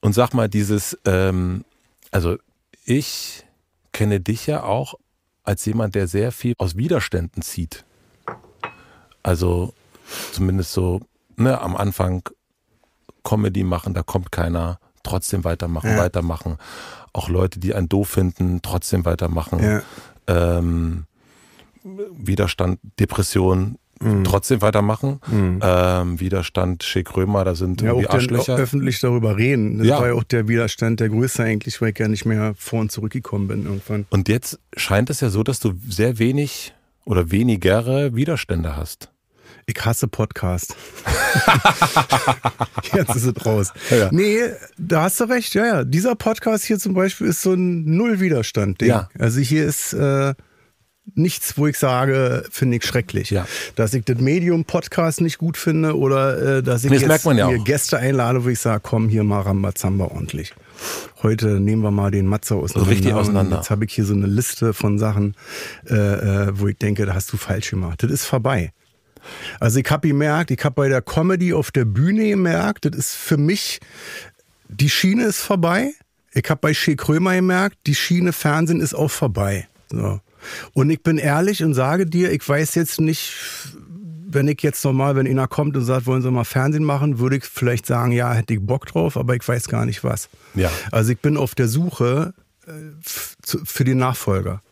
Und sag mal, dieses, also ich kenne dich ja auch als jemand, der sehr viel aus Widerständen zieht. Also zumindest so, ne, am Anfang Comedy machen, da kommt keiner, trotzdem weitermachen, weitermachen. Auch Leute, die einen doof finden, trotzdem weitermachen. Ja. Widerstand, Depression, trotzdem weitermachen. Widerstand, Chez Krömer, da sind irgendwie Arschlöcher. Auch öffentlich darüber reden. Das war ja auch der Widerstand, der größte eigentlich, weil ich ja nicht mehr vor und zurückgekommen bin irgendwann. Und jetzt scheint es ja so, dass du sehr wenig... oder weniger Widerstände hast. Ich hasse Podcast. Jetzt ist es raus. Ja. Nee, da hast du recht. Ja, ja. Dieser Podcast hier zum Beispiel ist so ein Null-Widerstand-Ding. Ja. Also hier ist nichts, wo ich sage, finde ich schrecklich. Ja. Dass ich das Medium Podcast nicht gut finde oder dass ich das jetzt mir Gäste einlade, wo ich sage, komm hier mal Rambazamba ordentlich. Heute nehmen wir mal den Matze auseinander. Richtig auseinander. Jetzt habe ich hier so eine Liste von Sachen, wo ich denke, da hast du falsch gemacht. Das ist vorbei. Also ich habe gemerkt, ich habe bei der Comedy auf der Bühne gemerkt, das ist für mich, die Schiene ist vorbei. Ich habe bei Chez Krömer gemerkt, die Schiene Fernsehen ist auch vorbei. So. Und ich bin ehrlich und sage dir, ich weiß jetzt nicht, wenn ich jetzt nochmal, wenn einer kommt und sagt, wollen Sie mal Fernsehen machen, würde ich vielleicht sagen, ja, hätte ich Bock drauf, aber ich weiß gar nicht was. Ja. Also ich bin auf der Suche für den Nachfolger.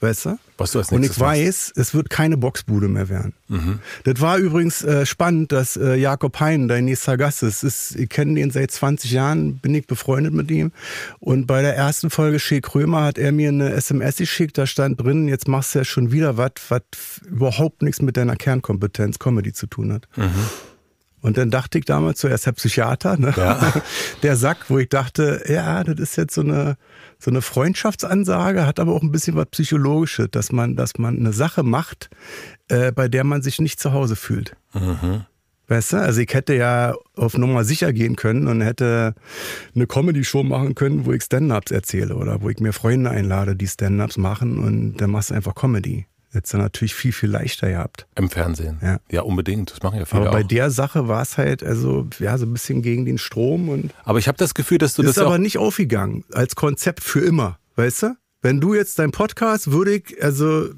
Weißt du? Was du als nächstes machst. Und ich weiß, es wird keine Boxbude mehr werden. Mhm. Das war übrigens spannend, dass Jakob Hein, dein nächster Gast ist. Ich kenne den seit 20 Jahren, bin ich befreundet mit ihm. Und bei der ersten Folge Chez Krömer hat er mir eine SMS geschickt, da stand drin, jetzt machst du ja schon wieder was, was überhaupt nichts mit deiner Kernkompetenz Comedy zu tun hat. Mhm. Und dann dachte ich damals zuerst, der Psychiater, ne? Ja. Der Sack, wo ich dachte, ja, das ist jetzt so eine Freundschaftsansage, hat aber auch ein bisschen was Psychologisches, dass man eine Sache macht, bei der man sich nicht zu Hause fühlt. Mhm. Weißt du? Also ich hätte ja auf Nummer sicher gehen können und hätte eine Comedy-Show machen können, wo ich Stand-Ups erzähle oder wo ich mir Freunde einlade, die Stand-Ups machen und dann machst du einfach Comedy. Jetzt dann natürlich viel, viel leichter gehabt. Im Fernsehen? Ja, ja, unbedingt. Das machen ja viele. Aber bei der Sache war es halt also, ja, so ein bisschen gegen den Strom. Und aber ich habe das Gefühl, dass du das. Ist aber nicht aufgegangen als Konzept für immer. Weißt du? Wenn du jetzt deinen Podcast, würde ich, also,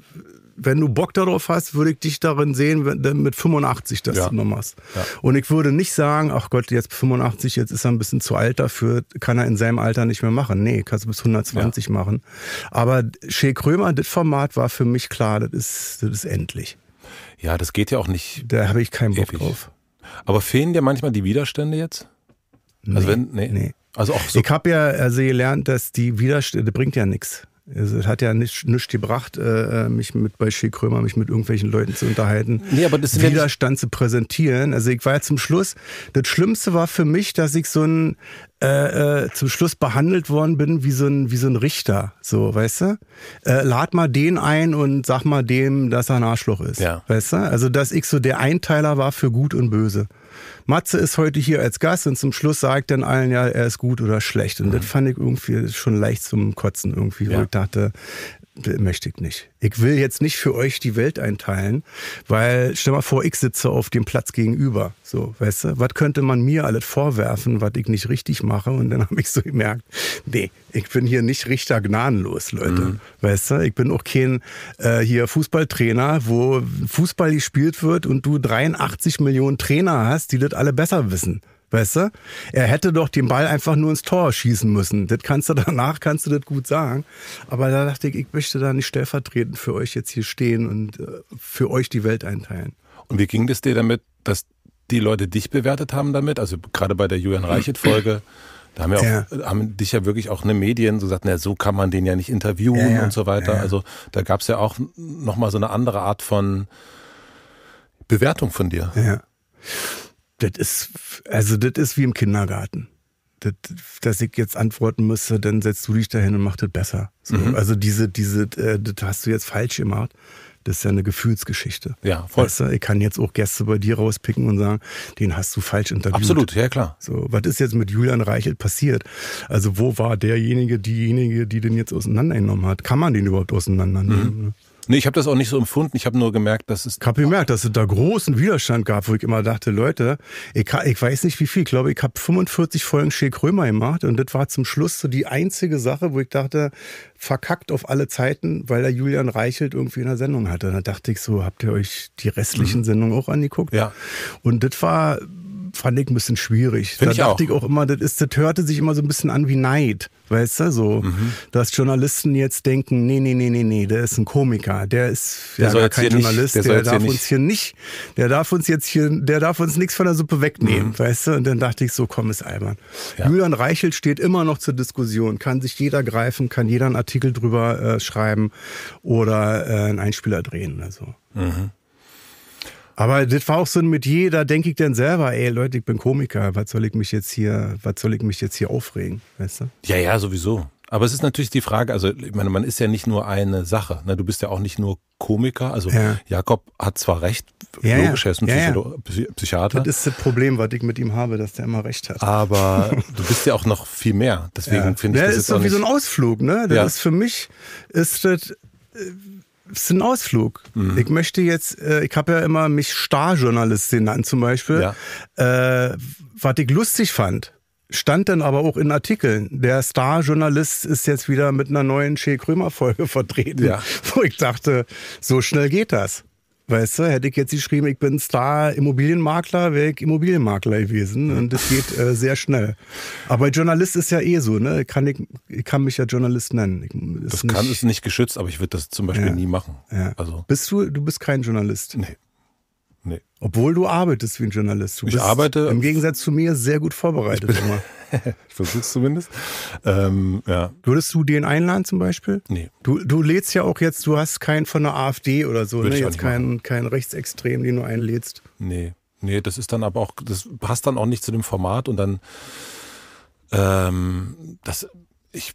wenn du Bock darauf hast, würde ich dich darin sehen, wenn, mit 85, dass du noch machst. Ja. Und ich würde nicht sagen, ach Gott, jetzt 85, jetzt ist er ein bisschen zu alt dafür, kann er in seinem Alter nicht mehr machen. Nee, kannst du bis 120 machen. Aber Chez Krömer, das Format war für mich klar, das ist endlich. Ja, das geht ja auch nicht. Da habe ich keinen Bock drauf. Aber fehlen dir manchmal die Widerstände jetzt? Nee, also wenn, nee. Also auch so. Ich habe ja also gelernt, dass die Widerstände, bringt ja nichts. Also es hat ja nichts gebracht, mich mit irgendwelchen Leuten zu unterhalten, aber das Widerstand zu präsentieren. Also ich war ja zum Schluss, das Schlimmste war für mich, dass ich so ein, zum Schluss behandelt worden bin wie so ein Richter, so, weißt du? Lad mal den ein und sag mal dem, dass er ein Arschloch ist, weißt du? Also dass ich so der Einteiler war für Gut und Böse. Matze ist heute hier als Gast und zum Schluss sagt dann allen, ja, er ist gut oder schlecht. Und das fand ich irgendwie schon leicht zum Kotzen irgendwie, weil ich dachte, möchte ich nicht. Ich will jetzt nicht für euch die Welt einteilen, weil, stell mal vor, ich sitze auf dem Platz gegenüber. So, weißt du, was könnte man mir alles vorwerfen, was ich nicht richtig mache? Und dann habe ich so gemerkt, nee, ich bin hier nicht Richter gnadenlos, Leute. Mhm. Weißt du, ich bin auch kein hier Fußballtrainer, wo Fußball gespielt wird und du 83 Millionen Trainer hast, die das alle besser wissen. Weißt du? Er hätte doch den Ball einfach nur ins Tor schießen müssen. Das kannst du danach, kannst du das gut sagen. Aber da dachte ich, ich möchte da nicht stellvertretend für euch jetzt hier stehen und für euch die Welt einteilen. Und wie ging das dir damit, dass die Leute dich bewertet haben damit? Also gerade bei der Julian Reichelt-Folge, da haben, haben dich ja wirklich auch eine Medien so gesagt, na, so kann man den ja nicht interviewen und so weiter. Also da gab es ja auch nochmal so eine andere Art von Bewertung von dir. Ja. Das ist, also das ist wie im Kindergarten. Das, dass ich jetzt antworten müsste, dann setzt du dich dahin und machst das besser. So, also das hast du jetzt falsch gemacht. Das ist ja eine Gefühlsgeschichte. Ja, voll. Weißt du, ich kann jetzt auch Gäste bei dir rauspicken und sagen, den hast du falsch interviewt. Absolut, ja klar. So, was ist jetzt mit Julian Reichelt passiert? Also wo war derjenige, diejenige, die den jetzt auseinandergenommen hat? Kann man den überhaupt auseinandernehmen? Mhm. Nee, ich habe das auch nicht so empfunden. Ich habe nur gemerkt, dass es... Ich habe gemerkt, dass es da großen Widerstand gab, wo ich immer dachte, Leute, ich weiß nicht wie viel. Ich glaube, ich habe 45 Folgen Chez Krömer gemacht und das war zum Schluss so die einzige Sache, wo ich dachte, verkackt auf alle Zeiten, weil er Julian Reichelt irgendwie in der Sendung hatte. Und da dachte ich so, habt ihr euch die restlichen Sendungen auch angeguckt? Ja. Und das war... fand ich ein bisschen schwierig. Da dachte ich auch immer, das hörte sich immer so ein bisschen an wie Neid, weißt du, so, dass Journalisten jetzt denken, nee, der ist ein Komiker, der ist ja gar kein Journalist, der darf uns nichts von der Suppe wegnehmen, weißt du, und dann dachte ich so, komm, ist albern. Ja. Julian Reichelt steht immer noch zur Diskussion, kann sich jeder greifen, kann jeder einen Artikel drüber schreiben oder einen Einspieler drehen oder so. Mhm. Aber das war auch so ein Metier, da denke ich dann selber, ey Leute, ich bin Komiker, was soll ich mich jetzt hier aufregen, weißt du? Ja, ja, sowieso. Aber es ist natürlich die Frage, also ich meine, man ist ja nicht nur eine Sache, ne? Du bist ja auch nicht nur Komiker, also Jakob hat zwar recht, logisch, er ist ein Psychiater. Das ist das Problem, was ich mit ihm habe, dass der immer recht hat. Aber du bist ja auch noch viel mehr, deswegen finde ich das jetzt auch nicht... Das ist so wie so ein Ausflug, ne? Das ist für mich, ist das... Es ist ein Ausflug. Mhm. Ich möchte jetzt, ich habe ja immer mich Starjournalist genannt zum Beispiel, was ich lustig fand. Stand dann aber auch in Artikeln. Der Star-Journalist ist jetzt wieder mit einer neuen Chez Krömer-Folge vertreten, wo ich dachte, so schnell geht das. Weißt du, hätte ich jetzt geschrieben, ich bin Star-Immobilienmakler, wäre ich Immobilienmakler gewesen. Und das geht sehr schnell. Aber Journalist ist ja eh so, ne? Ich kann mich ja Journalist nennen. Ist nicht geschützt, aber ich würde das zum Beispiel nie machen. Ja. Also. Du bist kein Journalist? Nee. Nee. Obwohl du arbeitest wie ein Journalist. Ich arbeite. Im Gegensatz zu mir sehr gut vorbereitet. Ich versuch's zumindest. Würdest du den einladen zum Beispiel? Nee. Du lädst ja auch jetzt, du hast keinen von der AfD oder so, ne? Jetzt keinen Rechtsextremen, den du einlädst. Nee, das ist dann aber auch, das passt dann auch nicht zu dem Format und dann ich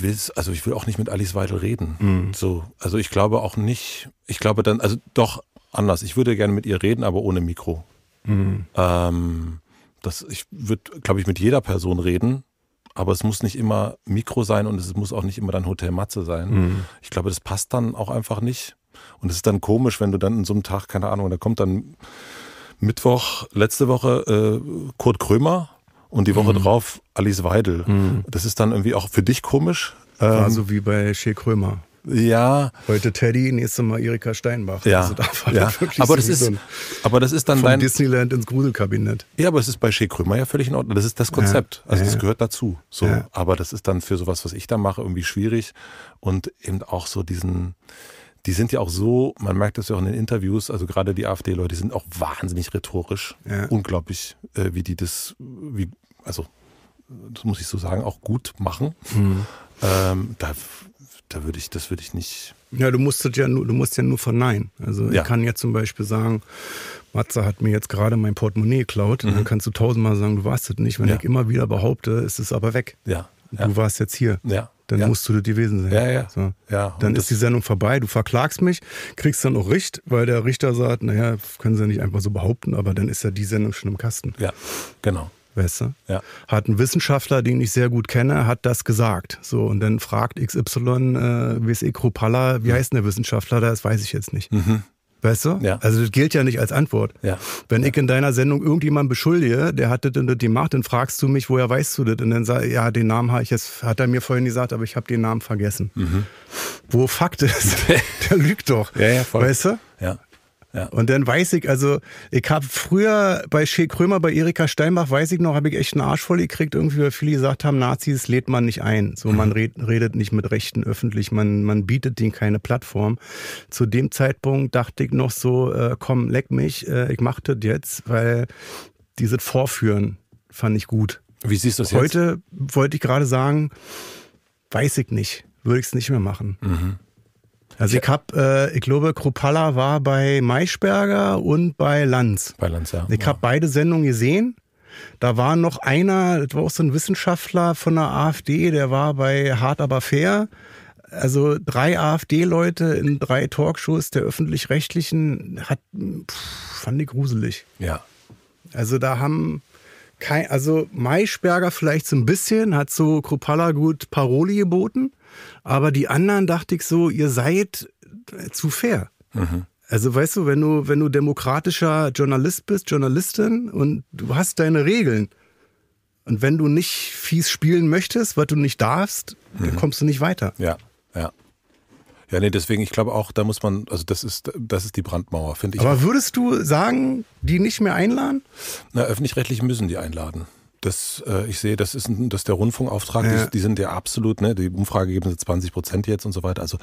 will auch nicht mit Alice Weidel reden. Mhm. So, also ich glaube auch nicht, anders. Ich würde gerne mit ihr reden, aber ohne Mikro. Mhm. Ich würde, glaube ich, mit jeder Person reden, aber es muss nicht immer Mikro sein und es muss auch nicht immer dann Hotel Matze sein. Mhm. Ich glaube, das passt dann auch einfach nicht. Und es ist dann komisch, wenn du dann in so einem Tag, keine Ahnung, da kommt dann Mittwoch, letzte Woche Kurt Krömer und die Woche drauf Alice Weidel. Mhm. Das ist dann irgendwie auch für dich komisch. War so wie bei Chez Krömer. Ja. Heute Teddy, nächstes Mal Erika Steinbach. Ja. Also da war das wirklich aber das ist dann dein... Disneyland ins Gruselkabinett. Ja, aber es ist bei Chez Krömer ja völlig in Ordnung. Das ist das Konzept. Ja. Also das gehört dazu. So. Ja. Aber das ist dann für sowas, was ich da mache, irgendwie schwierig. Und eben auch so diesen... Die sind ja auch so, man merkt das ja auch in den Interviews, also gerade die AfD-Leute, die sind auch wahnsinnig rhetorisch. Ja. Unglaublich, das muss ich so sagen, auch gut machen. Mhm. Das würde ich nicht. Ja, du musst ja nur verneinen. Also ich kann jetzt zum Beispiel sagen, Matze hat mir jetzt gerade mein Portemonnaie geklaut. Mhm. Dann kannst du tausendmal sagen, du warst es nicht. Wenn ich immer wieder behaupte, ist es aber weg. Ja. Du warst jetzt hier. Ja. dann musst du das gewesen sein. Ja, ja. So. Ja, dann ist die Sendung vorbei, du verklagst mich, kriegst dann auch Richt, weil der Richter sagt, naja, können sie nicht einfach so behaupten, aber dann ist ja die Sendung schon im Kasten. Ja, genau. Weißt du? Ja. Hat ein Wissenschaftler, den ich sehr gut kenne, hat das gesagt. So, und dann fragt XY, WSE Chrupalla, wie heißt denn der Wissenschaftler? Das weiß ich jetzt nicht. Mhm. Weißt du? Ja. Also das gilt ja nicht als Antwort. Ja. Wenn ich in deiner Sendung irgendjemanden beschuldige, der hat das und das gemacht, dann fragst du mich, woher weißt du das? Und dann sag ich, ja, den Namen habe ich jetzt, hat er mir vorhin gesagt, aber ich habe den Namen vergessen. Mhm. Wo Fakt ist, der lügt doch. Ja, ja, voll. Weißt du? Ja. Ja. Und dann weiß ich, also ich habe früher bei Chez Krömer, bei Erika Steinbach, weiß ich noch, habe ich echt einen Arsch voll gekriegt, irgendwie, weil viele gesagt haben, Nazis lädt man nicht ein. So, man redet nicht mit Rechten öffentlich, man bietet denen keine Plattform. Zu dem Zeitpunkt dachte ich noch so, komm, leck mich, ich mach das jetzt, weil dieses Vorführen fand ich gut. Wie siehst du das jetzt? Heute wollte ich gerade sagen, weiß ich nicht, würde ich es nicht mehr machen. Mhm. Also ich habe, ich glaube, Chrupalla war bei Maischberger und bei Lanz. Bei Lanz, ja. Ich habe beide Sendungen gesehen. Da war noch einer, das war auch so ein Wissenschaftler von der AfD, der war bei Hart aber Fair. Also 3 AfD-Leute in 3 Talkshows der Öffentlich-Rechtlichen, fand ich gruselig. Ja. Also da haben... Also Maischberger vielleicht so ein bisschen, hat so Chrupalla gut Paroli geboten, aber die anderen dachte ich so, ihr seid zu fair. Mhm. Also weißt du, wenn du demokratischer Journalist bist, Journalistin und du hast deine Regeln und wenn du nicht fies spielen möchtest, was du nicht darfst, dann kommst du nicht weiter. Ja, ja. Ja, nee, deswegen, ich glaube auch, da muss man, also das ist die Brandmauer, finde ich. Aber würdest du sagen, die nicht mehr einladen? Na, öffentlich-rechtlich müssen die einladen. Das, ich sehe, das ist der Rundfunkauftrag, ja. Die sind ja absolut, ne, die Umfrage geben sie 20% jetzt und so weiter. Also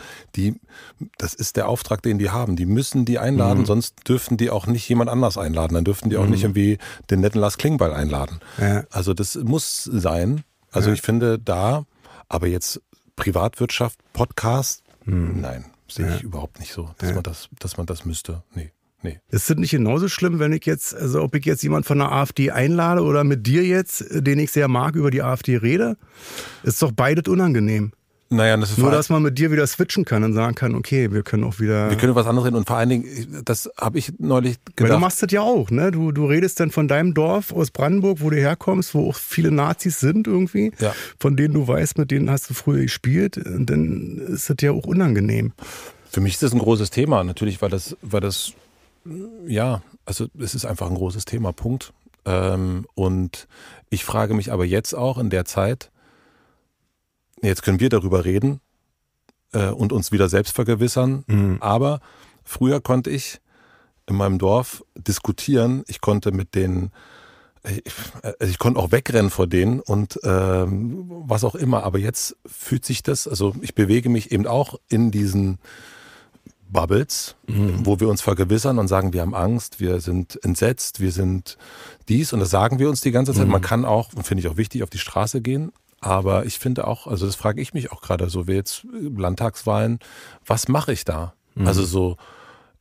das ist der Auftrag, den die haben. Die müssen die einladen, sonst dürften die auch nicht jemand anders einladen. Dann dürften die auch nicht irgendwie den netten Lars Klingbeil einladen. Ja. Also das muss sein. Also ich finde da, aber jetzt Privatwirtschaft, Podcast, nein, sehe ich überhaupt nicht so, dass man das müsste. Nee, nee. Ist das nicht genauso schlimm, wenn ich jetzt, also ob ich jetzt jemanden von der AfD einlade oder mit dir jetzt, den ich sehr mag, über die AfD rede? Ist doch beides unangenehm. Naja, das ist nur, dass man mit dir wieder switchen kann und sagen kann, okay, wir können auch wieder... Wir können was anderes reden und vor allen Dingen, das habe ich neulich gedacht... Weil du machst das ja auch, ne? Du redest dann von deinem Dorf aus Brandenburg, wo du herkommst, wo auch viele Nazis sind irgendwie, von denen du weißt, mit denen hast du früher gespielt und dann ist das ja auch unangenehm. Für mich ist das ein großes Thema, natürlich, weil das ja, also es ist einfach ein großes Thema, Punkt. Und ich frage mich aber jetzt auch in der Zeit... Jetzt können wir darüber reden und uns wieder selbst vergewissern. Mhm. Aber früher konnte ich in meinem Dorf diskutieren. Ich konnte mit denen, ich konnte auch wegrennen vor denen und was auch immer. Aber jetzt fühlt sich das, also ich bewege mich eben auch in diesen Bubbles, wo wir uns vergewissern und sagen, wir haben Angst, wir sind entsetzt, wir sind dies. Und das sagen wir uns die ganze Zeit. Man kann auch, und finde ich auch wichtig, auf die Straße gehen. Aber ich finde auch, also das frage ich mich auch gerade so, wie jetzt Landtagswahlen, was mache ich da? Also so,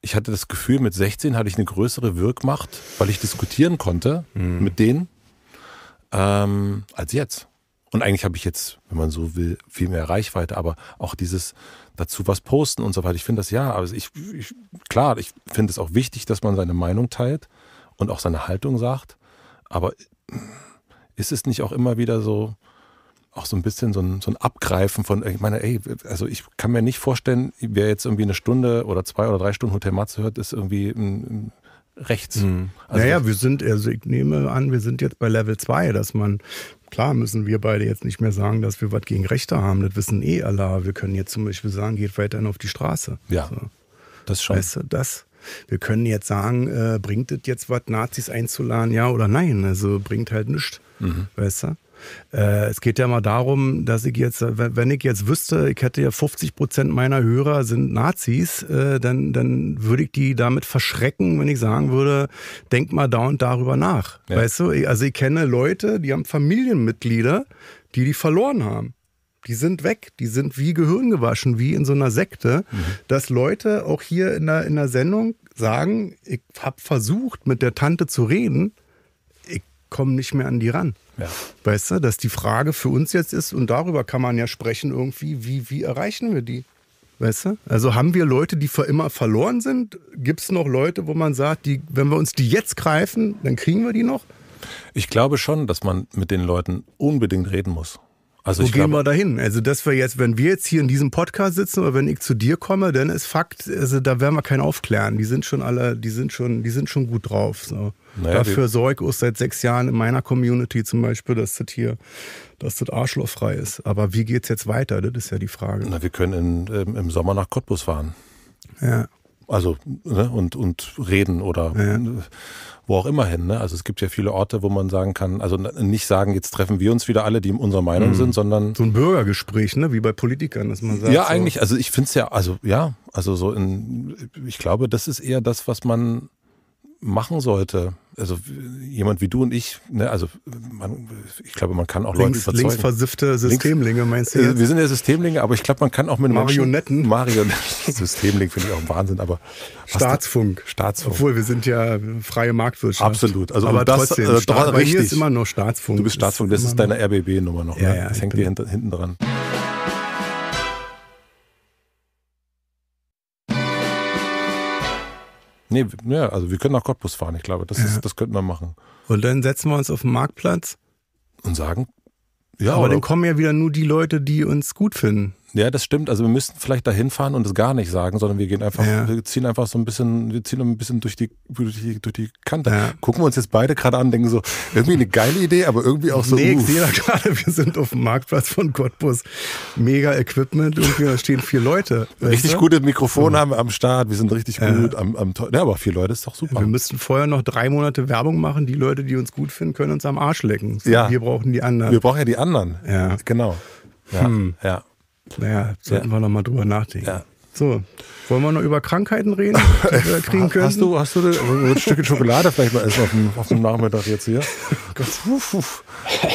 ich hatte das Gefühl, mit 16 hatte ich eine größere Wirkmacht, weil ich diskutieren konnte mit denen, als jetzt. Und eigentlich habe ich jetzt, wenn man so will, viel mehr Reichweite, aber auch dieses dazu was posten und so weiter. Ich finde das also klar, ich finde es auch wichtig, dass man seine Meinung teilt und auch seine Haltung sagt. Aber ist es nicht auch immer wieder so... auch so ein bisschen so ein Abgreifen von, ich meine, ey, also ich kann mir nicht vorstellen, wer jetzt irgendwie eine Stunde oder 2 oder 3 Stunden Hotel Matze hört, ist irgendwie rechts. Also naja, ich nehme an, wir sind jetzt bei Level 2, dass man, klar müssen wir beide jetzt nicht mehr sagen, dass wir was gegen Rechte haben, das wissen alle, wir können jetzt zum Beispiel sagen, geht weiterhin auf die Straße. Ja, so. Das schon. Weißt du, das... Wir können jetzt sagen, bringt es jetzt was, Nazis einzuladen, ja oder nein? Also bringt halt nichts, weißt du? Es geht ja mal darum, dass ich jetzt, wenn ich jetzt wüsste, ich hätte ja 50% meiner Hörer sind Nazis, dann würde ich die damit verschrecken, wenn ich sagen würde, denk mal da und darüber nach, weißt du? Also ich kenne Leute, die haben Familienmitglieder, die verloren haben. Die sind weg, die sind wie Gehirn gewaschen, wie in so einer Sekte, dass Leute auch hier in der Sendung sagen, ich habe versucht, mit der Tante zu reden, ich kommen nicht mehr an die ran. Ja. Weißt du, dass die Frage für uns jetzt ist, und darüber kann man ja sprechen irgendwie, wie erreichen wir die? Weißt du? Also haben wir Leute, die für immer verloren sind? Gibt es noch Leute, wo man sagt, die, wenn wir uns die jetzt greifen, dann kriegen wir die noch? Ich glaube schon, dass man mit den Leuten unbedingt reden muss. Also wo gehen wir dahin? Also dass wir jetzt, wenn wir jetzt hier in diesem Podcast sitzen oder wenn ich zu dir komme, dann ist Fakt, also da werden wir keinen aufklären. Die sind schon alle, die sind schon gut drauf. So. Naja, dafür sorge ich seit 6 Jahren in meiner Community zum Beispiel, dass das hier, dass das arschlochfrei ist. Aber wie geht's jetzt weiter? Das ist ja die Frage. Na, wir können im Sommer nach Cottbus fahren. Ja. Also ne, und reden oder ja. Wo auch immer hin. Ne? Also es gibt ja viele Orte, wo man sagen kann, also nicht sagen, jetzt treffen wir uns wieder alle, die in unserer Meinung sind, sondern... So ein Bürgergespräch, ne? Wie bei Politikern, dass man sagt... Ja, eigentlich, also ich finde es ja, also ja, also so in, ich glaube, das ist eher das, was man machen sollte. Also jemand wie du und ich, ne? Also man, ich glaube, man kann auch Leute überzeugen. Linksversiffte Systemlinge, meinst du jetzt? Wir sind ja Systemlinge, aber ich glaube, man kann auch mit Marionetten. Marionetten. Systemling finde ich auch Wahnsinn, aber... Staatsfunk. Staatsfunk. Obwohl, wir sind ja freie Marktwirtschaft. Absolut. Also aber das, trotzdem, aber hier ist immer noch Staatsfunk. Du bist Staatsfunk, das ist deine RBB-Nummer noch. Ja, ne? Ja, das hängt dir hinten dran. Nee, ja, also wir können nach Cottbus fahren, ich glaube, das könnten wir machen. Und dann setzen wir uns auf den Marktplatz und sagen, ja. Aber dann kommen ja wieder nur die Leute, die uns gut finden. Ja, das stimmt. Also wir müssten vielleicht dahin fahren und es gar nicht sagen, sondern wir gehen einfach, wir ziehen einfach so ein bisschen, durch die Kante. Ja. Gucken wir uns jetzt beide gerade an, denken so, irgendwie eine geile Idee, aber irgendwie auch so. Nee, ich sehe da gerade, wir sind auf dem Marktplatz von Cottbus. Mega Equipment, irgendwie da stehen 4 Leute. Richtig gute Mikrofone haben wir am Start, wir sind richtig gut am Toll. Ja, aber 4 Leute ist doch super. Wir müssten vorher noch 3 Monate Werbung machen. Die Leute, die uns gut finden, können uns am Arsch lecken. So, ja. Wir brauchen die anderen. Wir brauchen ja die anderen. Ja. Genau. Ja. Ja. Naja, sollten wir noch mal drüber nachdenken. Ja. So, wollen wir noch über Krankheiten reden, die wir kriegen können? Hast du ein Stückchen Schokolade vielleicht mal essen auf dem Nachmittag jetzt hier?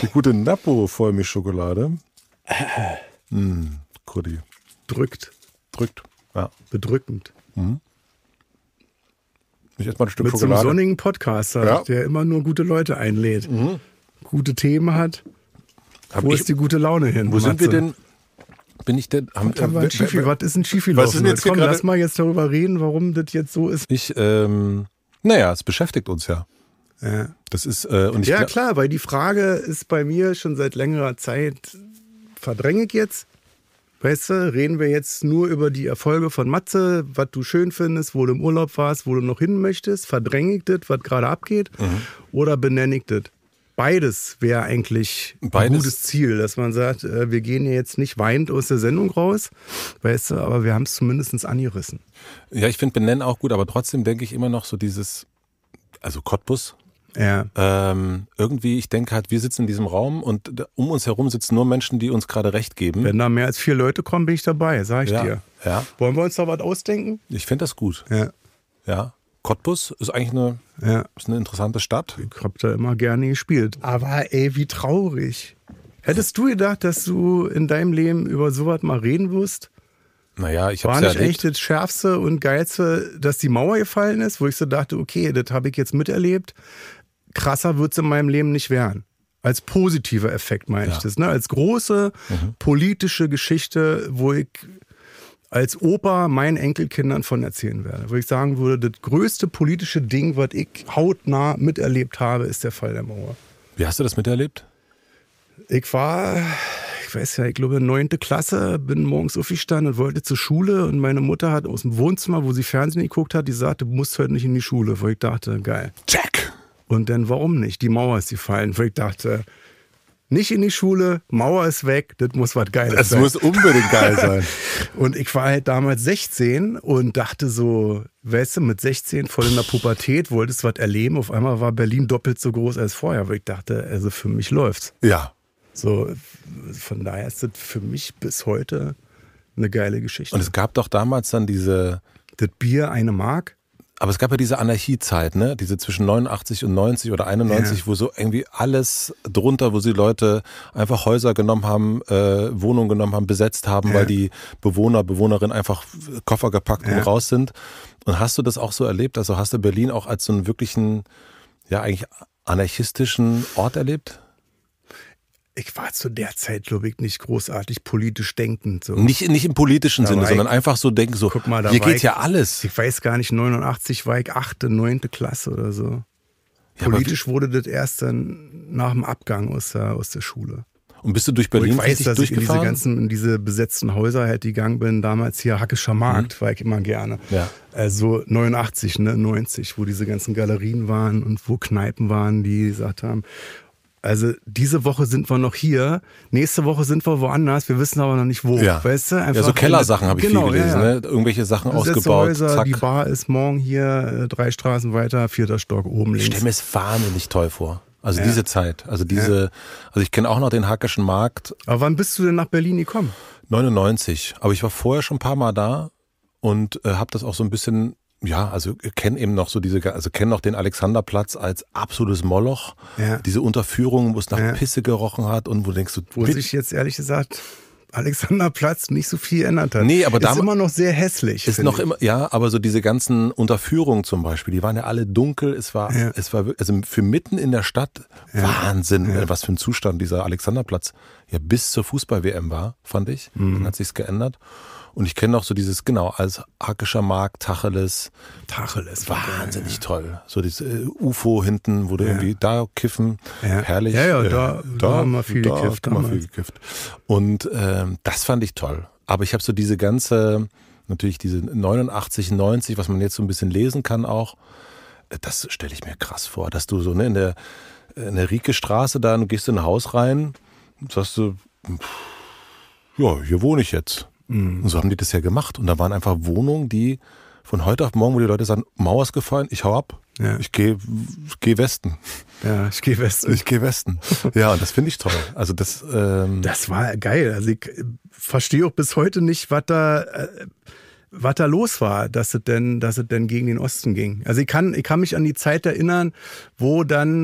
Die gute Napo-Vollmilchschokolade. Krudi. Drückt, ja. Bedrückend. Ich esse mal ein Stück mit Schokolade. Mit so einem sonnigen Podcaster, der immer nur gute Leute einlädt, gute Themen hat. Wo ist die gute Laune hin? Wo sind wir denn... Bin ich denn? Was ist ein Schiefi? Komm, lass mal jetzt darüber reden, warum das jetzt so ist. Naja, es beschäftigt uns ja. Ja, das ist, und ich klar, weil die Frage ist bei mir schon seit längerer Zeit, verdränge ich jetzt? Weißt du, reden wir jetzt nur über die Erfolge von Matze, was du schön findest, wo du im Urlaub warst, wo du noch hin möchtest? Verdränge ich das, was gerade abgeht? Oder benenne ich das? Beides wäre eigentlich ein gutes Ziel, dass man sagt, wir gehen jetzt nicht weinend aus der Sendung raus, weißt du, aber wir haben es zumindest angerissen. Ja, ich finde Benennen auch gut, aber trotzdem denke ich immer noch so dieses, also Cottbus. Ja. Irgendwie, ich denke halt, wir sitzen in diesem Raum und um uns herum sitzen nur Menschen, die uns gerade recht geben. Wenn da mehr als 4 Leute kommen, bin ich dabei, sag ich dir. Ja. Wollen wir uns da was ausdenken? Ich finde das gut. Ja. Cottbus ist eigentlich eine interessante Stadt. Ich habe da immer gerne gespielt. Aber ey, wie traurig. Hättest du gedacht, dass du in deinem Leben über sowas mal reden wirst? Naja, ich habe es ja erlebt. War nicht echt das Schärfste und Geilste, dass die Mauer gefallen ist, wo ich so dachte, okay, das habe ich jetzt miterlebt. Krasser wird es in meinem Leben nicht werden. Als positiver Effekt meine ich das. Ne? Als große politische Geschichte, wo ich... als Opa meinen Enkelkindern von erzählen werde. Wo ich sagen würde, das größte politische Ding, was ich hautnah miterlebt habe, ist der Fall der Mauer. Wie hast du das miterlebt? Ich war, ich glaube, 9. Klasse, bin morgens aufgestanden und wollte zur Schule. Und meine Mutter hat aus dem Wohnzimmer, wo sie Fernsehen geguckt hat, die sagte, du musst heute nicht in die Schule. Wo ich dachte, geil. Check! Und dann, warum nicht? Die Mauer ist gefallen. Wo ich dachte... Nicht in die Schule, Mauer ist weg, das muss was Geiles sein. Das muss unbedingt geil sein. Und ich war halt damals 16 und dachte so, weißt du, mit 16 voll in der Pubertät, wolltest was erleben. Auf einmal war Berlin doppelt so groß als vorher, weil ich dachte, also für mich läuft's. Ja. So, von daher ist das für mich bis heute eine geile Geschichte. Und es gab doch damals dann diese... Das Bier, 1 Mark. Aber es gab ja diese Anarchiezeit, ne? Diese zwischen 89 und 90 oder 91, wo so irgendwie alles drunter, wo sie Leute einfach Häuser genommen haben, Wohnungen genommen haben, besetzt haben, weil die Bewohner, Bewohnerinnen einfach Koffer gepackt und raus sind. Und hast du das auch so erlebt? Also hast du Berlin auch als so einen wirklichen, ja eigentlich anarchistischen Ort erlebt? Ich war zu der Zeit, glaube ich, nicht großartig politisch denkend. So. Nicht im politischen Sinne, sondern einfach so denken, so, guck mal, hier geht ja alles. Ich weiß gar nicht, 89 war ich 8., 9. Klasse oder so. Politisch wurde das erst dann nach dem Abgang aus der Schule. Und bist du durch Berlin richtig durchgefahren? Ich weiß, dass ich in diese besetzten Häuser halt gegangen bin. Damals hier Hackescher Markt, war ich immer gerne. Ja. Also 89, ne, 90, wo diese ganzen Galerien waren und wo Kneipen waren, die gesagt haben, also diese Woche sind wir noch hier, nächste Woche sind wir woanders, wir wissen aber noch nicht wo. Ja, weißt du? Einfach ja, so Kellersachen habe ich viel gelesen. Ja. Ne? Irgendwelche Sachen ausgebaut. Zack. Die Bar ist morgen hier, 3 Straßen weiter, 4. Stock oben links. Ich stelle mir es wahnsinnig toll vor. Also diese Zeit, also ich kenne auch noch den Hackeschen Markt. Aber wann bist du denn nach Berlin gekommen? 99, aber ich war vorher schon ein paar Mal da und habe das auch so ein bisschen, ja, also kenne noch den Alexanderplatz als absolutes Moloch, diese Unterführung, wo es nach Pisse gerochen hat und wo denkst du... Wo sich jetzt ehrlich gesagt Alexanderplatz nicht so viel ändert hat. Nee, aber ist immer noch sehr hässlich. Ist noch immer, ja, aber so diese ganzen Unterführungen zum Beispiel, die waren ja alle dunkel. Es war also für mitten in der Stadt Wahnsinn, was für ein Zustand dieser Alexanderplatz ja bis zur Fußball-WM war, fand ich. Dann hat sich's geändert. Und ich kenne noch so dieses, genau, als Hackescher Markt, Tacheles. Tacheles. Wahnsinnig toll. So dieses UFO hinten, wo du irgendwie da kiffen. Ja. Herrlich. Ja, da haben wir viel gekifft. Und das fand ich toll. Aber ich habe so diese ganze, natürlich diese 89, 90, was man jetzt so ein bisschen lesen kann auch, das stelle ich mir krass vor, dass du so ne, in der Rieke-Straße da, du gehst in ein Haus rein, sagst du, ja, hier wohne ich jetzt. Und so haben die das ja gemacht. Und da waren einfach Wohnungen, die von heute auf morgen, wo die Leute sagen, Mauer ist gefallen, ich hau ab, ich geh Westen. Ja, ich gehe Westen. Ich gehe Westen. Ja, und das finde ich toll. Also das, das war geil. Also ich verstehe auch bis heute nicht, was da los war, dass es denn gegen den Osten ging. Also ich kann mich an die Zeit erinnern, wo dann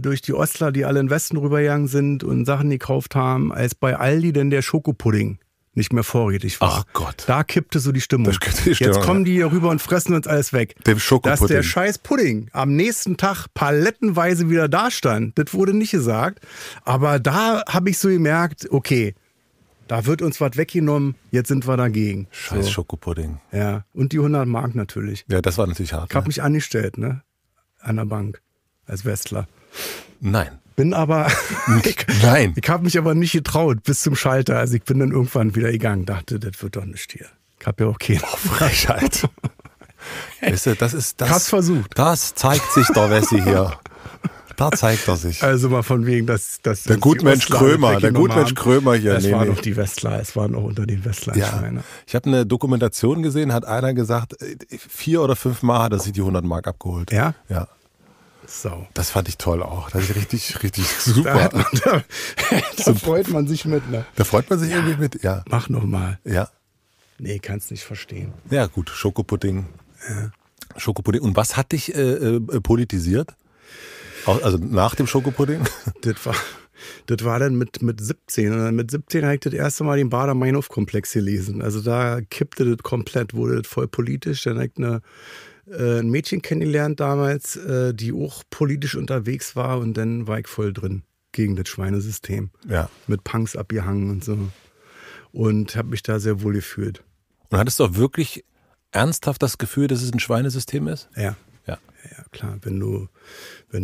durch die Ostler, die alle in den Westen rübergegangen sind und Sachen gekauft haben, als bei Aldi denn der Schokopudding nicht mehr vorrätig war. Ach Gott. Da kippte so die Stimmung. Jetzt kommen die hier rüber und fressen uns alles weg. Dem Schokopudding. Dass der scheiß Pudding am nächsten Tag palettenweise wieder da stand, das wurde nicht gesagt. Aber da habe ich so gemerkt, okay, da wird uns was weggenommen, jetzt sind wir dagegen. Scheiß so. Schokopudding. Ja, und die 100 Mark natürlich. Ja, das war natürlich hart. Ich habe mich angestellt, ne? An der Bank. Als Westler. Nein. Bin aber, ich habe mich aber nicht getraut bis zum Schalter. Also ich bin dann irgendwann wieder gegangen, dachte, das wird doch nicht hier. Ich habe ja auch keinen Frechheit. Weißt du, das ist das. Krass versucht. Das zeigt sich der Wessi hier. Da zeigt er sich. Also mal von wegen, dass der Gutmensch Krömer, hier. Es waren noch die Westler, es waren auch unter den Westlern. Ja. Ich habe eine Dokumentation gesehen, hat einer gesagt, 4 oder 5 Mal hat er sich die 100 Mark abgeholt. Ja? Ja. So. Das fand ich toll auch. Das ist richtig, richtig super. Da freut man sich mit. Ne? Da freut man sich irgendwie mit, ja. Mach nochmal. Ja. Nee, kannst nicht verstehen. Ja, gut. Schokopudding. Ja. Schokopudding. Und was hat dich politisiert? Also nach dem Schokopudding? Das war dann mit 17. Und dann mit 17 habe ich das erste Mal den Bader-Meinhof-Komplex gelesen. Also da kippte das komplett, wurde das voll politisch. Dann habe ich ein Mädchen kennengelernt damals, die auch politisch unterwegs war und dann war ich voll drin gegen das Schweinesystem. Ja. Mit Punks abgehangen und so. Und habe mich da sehr wohl gefühlt. Und hattest du auch wirklich ernsthaft das Gefühl, dass es ein Schweinesystem ist? Ja. Ja, ja klar. Wenn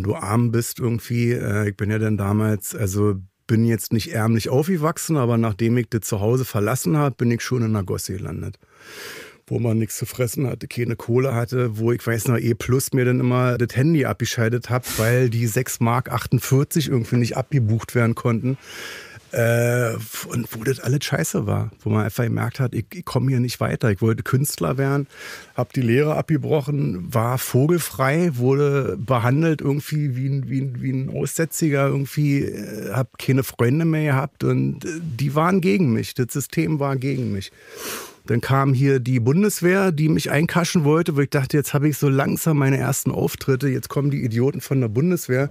du arm bist irgendwie, ich bin ja dann damals, also bin jetzt nicht ärmlich aufgewachsen, aber nachdem ich das zu Hause verlassen habe, bin ich schon in der Gosse gelandet. Wo man nichts zu fressen hatte, keine Kohle hatte, wo ich weiß noch E-Plus mir dann immer das Handy abgeschaltet habe, weil die 6,48 Mark irgendwie nicht abgebucht werden konnten. Und wo das alles scheiße war, wo man einfach gemerkt hat, ich komme hier nicht weiter. Ich wollte Künstler werden, habe die Lehre abgebrochen, war vogelfrei, wurde behandelt irgendwie wie ein Aussätziger, irgendwie habe keine Freunde mehr gehabt und die waren gegen mich, das System war gegen mich. Dann kam hier die Bundeswehr, die mich einkaschen wollte, weil ich dachte, jetzt habe ich so langsam meine ersten Auftritte, jetzt kommen die Idioten von der Bundeswehr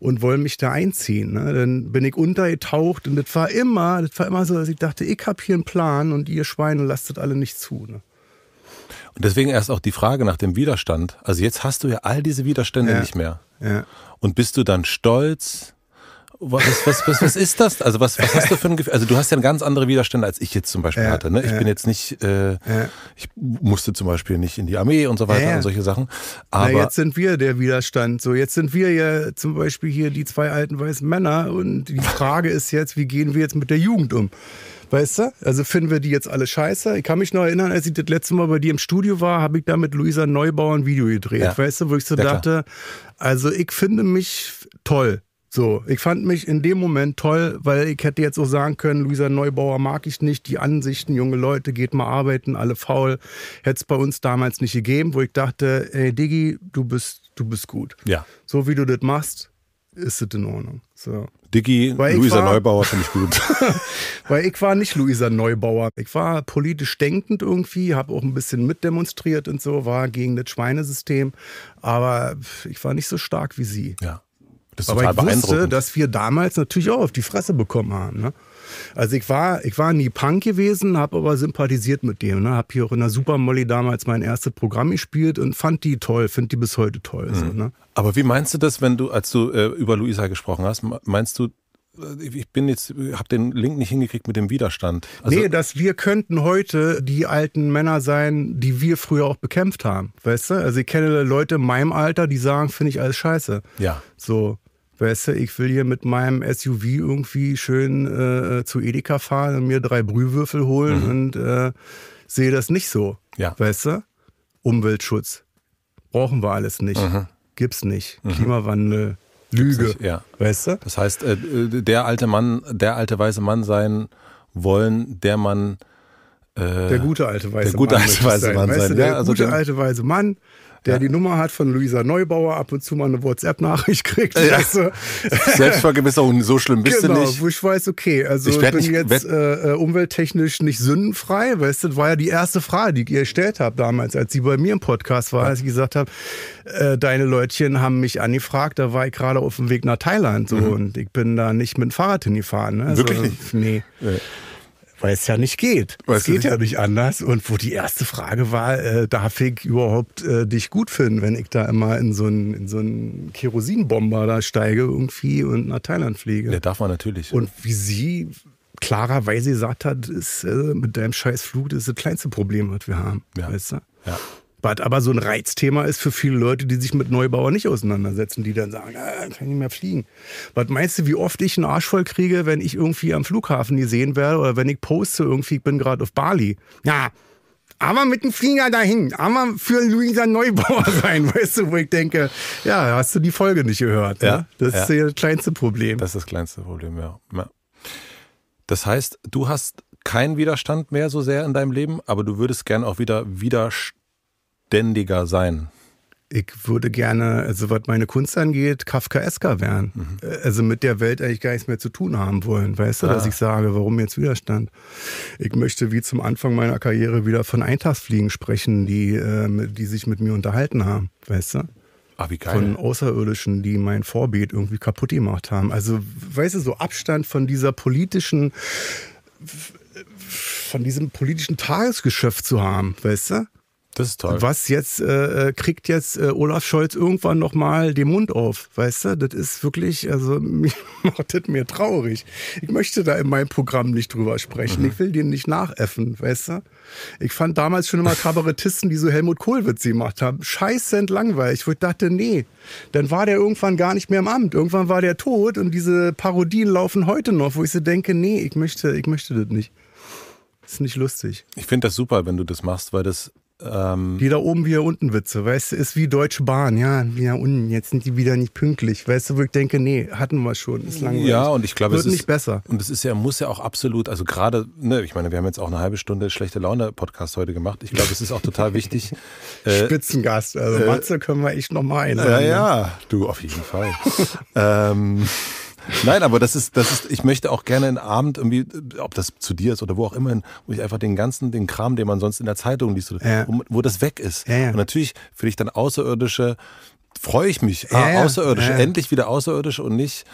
und wollen mich da einziehen. Ne? Dann bin ich untergetaucht und das war immer so, dass ich dachte, ich habe hier einen Plan und ihr Schweine lasst das alle nicht zu. Ne? Und deswegen erst auch die Frage nach dem Widerstand. Also jetzt hast du ja all diese Widerstände nicht mehr. Ja. Und bist du dann stolz? Was ist das? Also was hast du für ein Gefühl? Also du hast ja eine ganz andere Widerstände, als ich jetzt zum Beispiel hatte. Ne? Ich bin jetzt nicht, ich musste zum Beispiel nicht in die Armee und so weiter und solche Sachen. Aber na, jetzt sind wir der Widerstand. So, jetzt sind wir ja zum Beispiel hier die zwei alten weißen Männer und die Frage ist jetzt, wie gehen wir jetzt mit der Jugend um? Weißt du? Also finden wir die jetzt alle scheiße? Ich kann mich noch erinnern, als ich das letzte Mal bei dir im Studio war, habe ich da mit Luisa Neubauer ein Video gedreht. Ja. Weißt du, wo ich so dachte, also ich finde mich toll. So, ich fand mich in dem Moment toll, weil ich hätte jetzt auch sagen können, Luisa Neubauer mag ich nicht, die Ansichten, junge Leute, geht mal arbeiten, alle faul. Hätte es bei uns damals nicht gegeben, wo ich dachte, ey Diggi, du bist gut. Ja. So wie du das machst, ist es in Ordnung. So. Diggi, Luisa Neubauer finde ich gut. Weil ich war nicht Luisa Neubauer. Ich war politisch denkend irgendwie, habe auch ein bisschen mitdemonstriert und so, war gegen das Schweinesystem, aber ich war nicht so stark wie sie. Ja. Aber ich wusste, dass wir damals natürlich auch auf die Fresse bekommen haben. Ne? Also ich war nie Punk gewesen, habe aber sympathisiert mit dem. Ne? Habe hier auch in der Supermolly damals mein erstes Programm gespielt und fand die toll, finde die bis heute toll. Mhm. So, ne? Aber wie meinst du das, wenn du, als du über Luisa gesprochen hast, meinst du, ich bin jetzt, habe den Link nicht hingekriegt mit dem Widerstand. Also nee, dass wir könnten heute die alten Männer sein, die wir früher auch bekämpft haben. Weißt du? Also ich kenne Leute in meinem Alter, die sagen, finde ich alles scheiße. Ja. So. Weißt du, ich will hier mit meinem SUV irgendwie schön zu Edeka fahren und mir 3 Brühwürfel holen und sehe das nicht so. Ja. Weißt du? Umweltschutz. Brauchen wir alles nicht. Mhm. Gibt's nicht. Mhm. Klimawandel. Lüge. Nicht, ja. Weißt du? Das heißt, der alte Mann, der alte weiße Mann sein wollen, der man. Der gute alte weiße Mann. Weißt du, der gute alte weiße Mann. Der die Nummer hat von Luisa Neubauer, ab und zu mal eine WhatsApp-Nachricht kriegt. Ja. Weißt du? Selbstvergewisserung, so schlimm bist du nicht. Wo ich weiß, okay, also ich bin jetzt umwelttechnisch nicht sündenfrei. Weißt du, das war ja die erste Frage, die ich ihr gestellt habe damals, als sie bei mir im Podcast war, als ich gesagt habe, deine Leutchen haben mich angefragt, da war ich gerade auf dem Weg nach Thailand so, und ich bin da nicht mit dem Fahrrad hingefahren. Ne? Also, wirklich nicht? Nee. Ja. Weil es ja nicht geht. Es geht ja nicht anders. Und wo die erste Frage war, darf ich überhaupt dich gut finden, wenn ich da immer in so einen Kerosinbomber da steige irgendwie und nach Thailand fliege? Ja, darf man natürlich. Und wie sie klarerweise gesagt hat, ist mit deinem scheiß Flug das kleinste Problem, was wir haben. Ja. Weißt du? Ja. Aber so ein Reizthema ist für viele Leute, die sich mit Neubauer nicht auseinandersetzen, die dann sagen, kann ich nicht mehr fliegen. Was meinst du, wie oft ich einen Arsch voll kriege, wenn ich irgendwie am Flughafen gesehen werde oder wenn ich poste irgendwie, ich bin gerade auf Bali. Ja, aber mit dem Flieger dahin, aber für Luisa Neubauer sein, weißt du, wo ich denke, ja, hast du die Folge nicht gehört. Ne? Ja, das ist das kleinste Problem. Das ist das kleinste Problem, ja. Das heißt, du hast keinen Widerstand mehr so sehr in deinem Leben, aber du würdest gerne auch wieder widerständiger sein. Ich würde gerne, also was meine Kunst angeht, kafkaesker werden. Mhm. Also mit der Welt eigentlich gar nichts mehr zu tun haben wollen. Weißt du, dass ich sage, warum jetzt Widerstand? Ich möchte wie zum Anfang meiner Karriere wieder von Eintagsfliegen sprechen, die sich mit mir unterhalten haben. Weißt du? Ah, wie geil. Von Außerirdischen, die mein Vorbild irgendwie kaputt gemacht haben. Also, weißt du, so Abstand von dieser politischen, von diesem politischen Tagesgeschäft zu haben. Weißt du? Das ist toll. Was jetzt, kriegt jetzt Olaf Scholz irgendwann nochmal den Mund auf, weißt du? Das ist wirklich, also mich macht das mir traurig. Ich möchte da in meinem Programm nicht drüber sprechen. Mhm. Ich will den nicht nachäffen, weißt du? Ich fand damals schon immer Kabarettisten, die so Helmut Kohl-Witze gemacht haben, scheißend langweilig. Wo ich dachte, nee, dann war der irgendwann gar nicht mehr im Amt. Irgendwann war der tot und diese Parodien laufen heute noch, wo ich so denke, nee, ich möchte das nicht. Das ist nicht lustig. Ich finde das super, wenn du das machst, weil das die da oben wie da unten Witze, weißt du, ist wie Deutsche Bahn, ja, wie da unten, jetzt sind die wieder nicht pünktlich, weißt du, wo ich denke, nee, hatten wir schon, ist langweilig. Ja, und ich glaube, es ist nicht besser. Und es ist ja, muss ja auch absolut, also gerade, ne, ich meine, wir haben jetzt auch eine halbe Stunde schlechte Laune-Podcast heute gemacht, ich glaube, es ist auch total wichtig. Spitzengast, also Matze können wir echt nochmal einladen. Ja, ja, du, auf jeden Fall. Nein, aber das ist, ich möchte auch gerne einen Abend irgendwie, ob das zu dir ist oder wo auch immer hin, wo ich einfach den Kram, den man sonst in der Zeitung liest, wo das weg ist. Ja, ja. Und natürlich finde ich dann Außerirdische, freue ich mich. Ja, Außerirdische, endlich wieder Außerirdische und nicht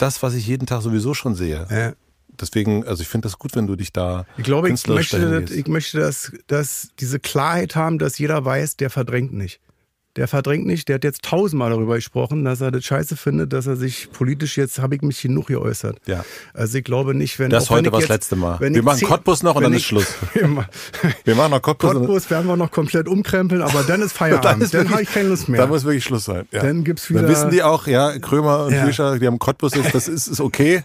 das, was ich jeden Tag sowieso schon sehe. Ja. Deswegen, also ich finde das gut, wenn du dich da. Ich glaube, ich möchte, dass diese Klarheit haben, dass jeder weiß, der verdrängt nicht. Der verdrängt nicht, der hat jetzt 1000-mal darüber gesprochen, dass er das scheiße findet, dass er sich politisch jetzt, habe ich mich genug geäußert. Ja. Also ich glaube nicht, wenn... Das heute war das letzte Mal. Wir machen Cottbus noch und dann ist Schluss. Wir machen noch Cottbus. Cottbus werden wir noch komplett umkrempeln, aber dann ist Feierabend. Dann habe ich keine Lust mehr. Da muss wirklich Schluss sein. Ja. Dann gibt's wieder... Dann wissen die auch, ja, Krömer und Fischer, die haben Cottbus, das ist okay.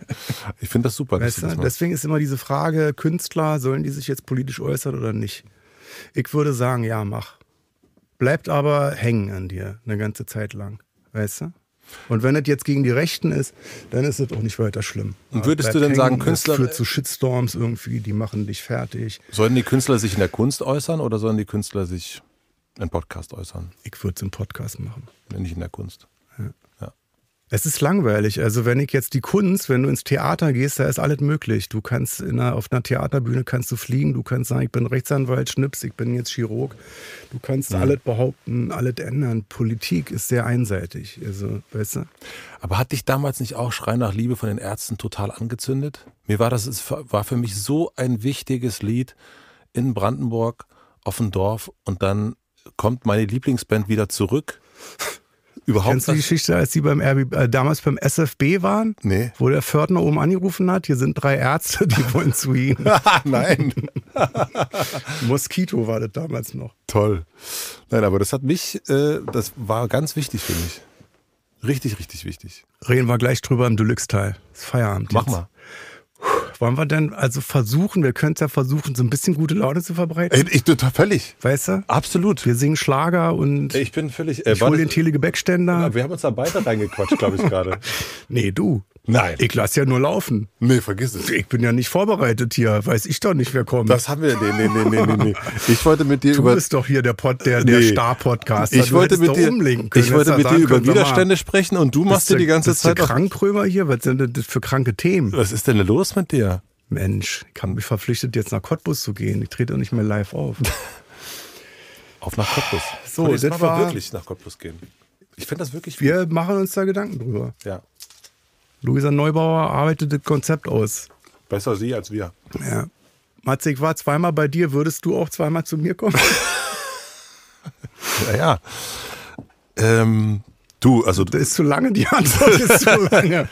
Ich finde das super. Weißt du, deswegen ist immer diese Frage, Künstler, sollen die sich jetzt politisch äußern oder nicht? Ich würde sagen, ja, mach. Bleibt aber hängen an dir eine ganze Zeit lang, weißt du? Und wenn das jetzt gegen die Rechten ist, dann ist das auch nicht weiter schlimm. Und würdest du denn sagen, Künstler... Das führt zu Shitstorms irgendwie, die machen dich fertig. Sollen die Künstler sich in der Kunst äußern oder sollen die Künstler sich im Podcast äußern? Ich würde es im Podcast machen. Wenn nicht in der Kunst. Ja. Ja. Es ist langweilig. Also wenn ich jetzt die Kunst, wenn du ins Theater gehst, da ist alles möglich. Du kannst auf einer Theaterbühne kannst du fliegen, du kannst sagen, ich bin Rechtsanwalt, Schnips, ich bin jetzt Chirurg. Du kannst alles behaupten, alles ändern. Politik ist sehr einseitig. Also, weißt du? Aber hat dich damals nicht auch Schrei nach Liebe von den Ärzten total angezündet? Mir war das, es war für mich so ein wichtiges Lied in Brandenburg auf dem Dorf und dann kommt meine Lieblingsband wieder zurück. Überhaupt Kennst du die Geschichte, als die damals beim SFB waren? Nee. Wo der Fördner oben angerufen hat, hier sind 3 Ärzte, die wollen zu Ihnen. Nein. Moskito war das damals noch. Toll. Nein, aber das hat mich, das war ganz wichtig für mich. Richtig, richtig wichtig. Reden wir gleich drüber im Deluxe-Teil. Das ist Feierabend. Mach jetzt mal. Wollen wir denn also versuchen, wir können es ja versuchen, so ein bisschen gute Laune zu verbreiten? Ich total völlig. Weißt du? Absolut. Wir singen Schlager und ich bin völlig. Ich hole den Telegebäckständer. Wir haben uns da beide reingequatscht, glaube ich, gerade. Nee, du. Nein. Ich lasse ja nur laufen. Nee, vergiss es. Ich bin ja nicht vorbereitet hier. Weiß ich doch nicht, wer kommt. Das haben wir. Nee. Ich wollte mit dir Du bist doch hier der Star-Podcaster. Ich wollte mit dir umlegen können. Ich wollte mit dir über Widerstände sprechen und du machst dir die ganze Zeit. Bist du krank, Krömer, hier? Was sind denn das für kranke Themen? Was ist denn los mit dir? Mensch, ich habe mich verpflichtet, jetzt nach Cottbus zu gehen. Ich trete doch nicht mehr live auf. Auf nach Cottbus. So, jetzt mal wirklich nach Cottbus gehen. Ich finde das wirklich. Wir machen uns da Gedanken drüber. Ja. Luisa Neubauer arbeitet das Konzept aus. Besser sie als wir. Ja. Matze, ich war zweimal bei dir. Würdest du auch zweimal zu mir kommen? Naja. Du, also... Das ist zu lange, die Antwort ist zu lange.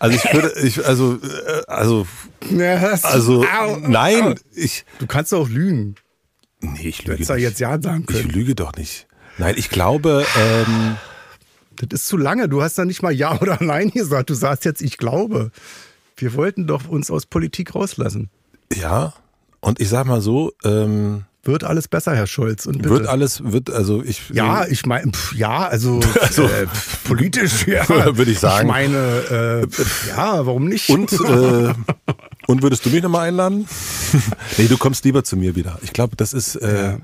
Also ich würde... Du kannst doch auch lügen. Nee, ich lüge nicht. Du hättest jetzt ja sagen können. Ich lüge doch nicht. Nein, ich glaube... Das ist zu lange. Du hast da nicht mal Ja oder Nein gesagt. Du sagst jetzt, ich glaube. Wir wollten doch uns aus Politik rauslassen. Ja, und ich sag mal so... Wird alles besser, Herr Scholz. Und bitte. Politisch, ja. Würde ich sagen. Ich meine, ja, warum nicht? Und würdest du mich nochmal einladen? Nee, du kommst lieber zu mir wieder. Ich glaube, das ist, ja.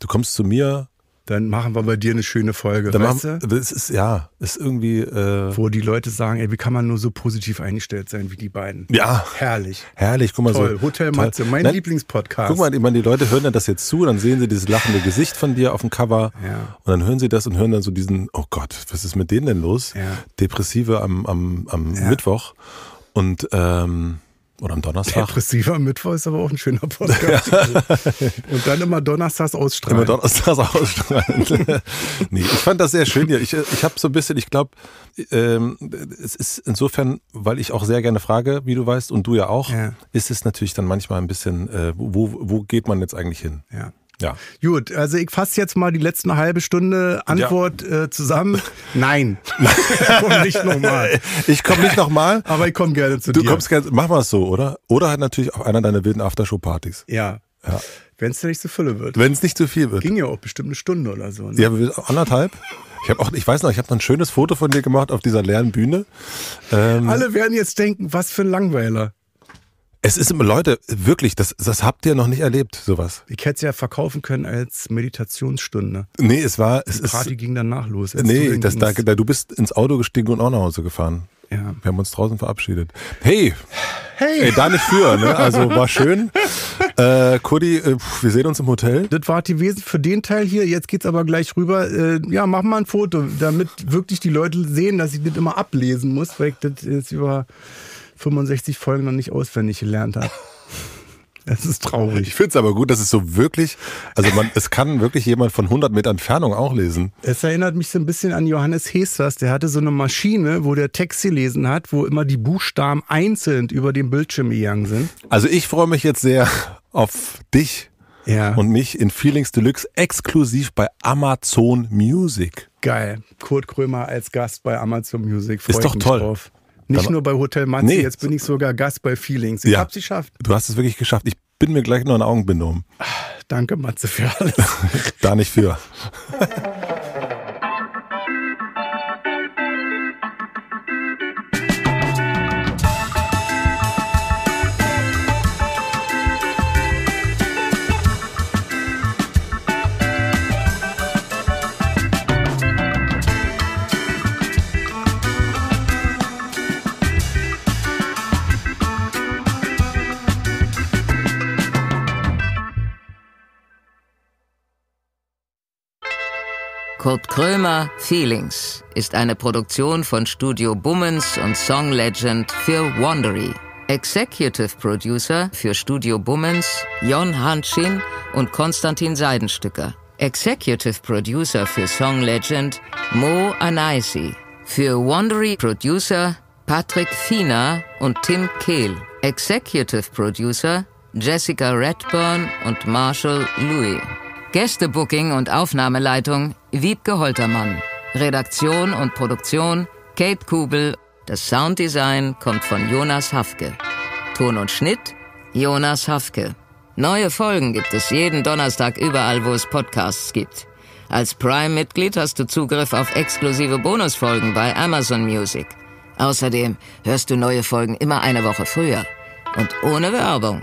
Du kommst zu mir... Dann machen wir bei dir eine schöne Folge, weißt du? Das ist, ja, ist irgendwie... Wo die Leute sagen, ey, wie kann man nur so positiv eingestellt sein wie die beiden? Ja. Herrlich. Herrlich, guck mal toll. So. Hotel Matze, mein Lieblingspodcast. Guck mal, ich meine, die Leute hören dann das jetzt zu, dann sehen sie dieses lachende Gesicht von dir auf dem Cover. Ja. Und dann hören sie das und hören dann so diesen, oh Gott, was ist mit denen denn los? Ja. Depressive am Mittwoch und... Oder am Donnerstag. Depressiver Mittwoch ist aber auch ein schöner Podcast. Ja. Und dann immer donnerstags ausstrahlen. Immer donnerstags ausstrahlen. Nee, ich fand das sehr schön hier. Ich habe so ein bisschen, ich glaube, es ist insofern, weil ich auch sehr gerne frage, wie du weißt, und du ja auch, ja. Ist es natürlich dann manchmal ein bisschen, wo geht man jetzt eigentlich hin? Ja. Ja. Gut, also ich fasse jetzt mal die letzte halbe Stunde Antwort zusammen. Nein. Ich komme nicht nochmal. Ich komme nicht nochmal. Aber ich komme gerne zu dir. Du kommst gerne, mach mal es so, oder? Oder halt natürlich auf einer deiner wilden Aftershow-Partys. Ja. Ja. Wenn es dir nicht zu viel wird. Wenn es nicht zu viel wird. Ging ja auch bestimmt eine Stunde oder so. Ne? Ja, anderthalb. Ich weiß noch, ich habe noch ein schönes Foto von dir gemacht auf dieser leeren Bühne. Alle werden jetzt denken, was für ein Langweiler. Es ist immer, Leute, wirklich, das habt ihr noch nicht erlebt, sowas. Ich hätte es ja verkaufen können als Meditationsstunde. Nee, Die Party ging danach los. Nee, du bist ins Auto gestiegen und auch nach Hause gefahren. Ja. Wir haben uns draußen verabschiedet. Hey, da nicht für, ne? Also war schön. Kurdi, wir sehen uns im Hotel. Das war die Wesen für den Teil hier. Jetzt geht's aber gleich rüber. Ja, mach mal ein Foto, damit wirklich die Leute sehen, dass ich das immer ablesen muss, weil ich das jetzt über 65 Folgen noch nicht auswendig gelernt habe. Das ist traurig. Ich finde es aber gut, dass es so wirklich, also man, es kann wirklich jemand von 100 Meter Entfernung auch lesen. Es erinnert mich so ein bisschen an Johannes Hesters, der hatte so eine Maschine, wo der Text gelesen hat, wo immer die Buchstaben einzeln über den Bildschirm gegangen sind. Also ich freue mich jetzt sehr auf dich. Ja. Und mich in Feelings Deluxe exklusiv bei Amazon Music. Geil. Kurt Krömer als Gast bei Amazon Music. Freut ist doch mich toll. Drauf. Nicht aber nur bei Hotel Matze, nee, jetzt bin ich sogar Gast bei Feelings. Ich hab's geschafft. Du hast es wirklich geschafft. Ich bin mir gleich noch in Augen benommen. Danke Matze für alles. Da nicht für. Kurt Krömer Feelings ist eine Produktion von Studio Bummens und Song Legend für Wondery. Executive Producer für Studio Bummens Jon Hanschin und Konstantin Seidenstücker. Executive Producer für Song Legend Mo Anaisi. Für Wondery Producer Patrick Fiener und Tim Kehl. Executive Producer Jessica Redburn und Marshall Louis. Gästebooking und Aufnahmeleitung Wiebke Holtermann. Redaktion und Produktion Kate Kubel. Das Sounddesign kommt von Jonas Hafke. Ton und Schnitt Jonas Hafke. Neue Folgen gibt es jeden Donnerstag überall, wo es Podcasts gibt. Als Prime-Mitglied hast du Zugriff auf exklusive Bonusfolgen bei Amazon Music. Außerdem hörst du neue Folgen immer eine Woche früher und ohne Werbung.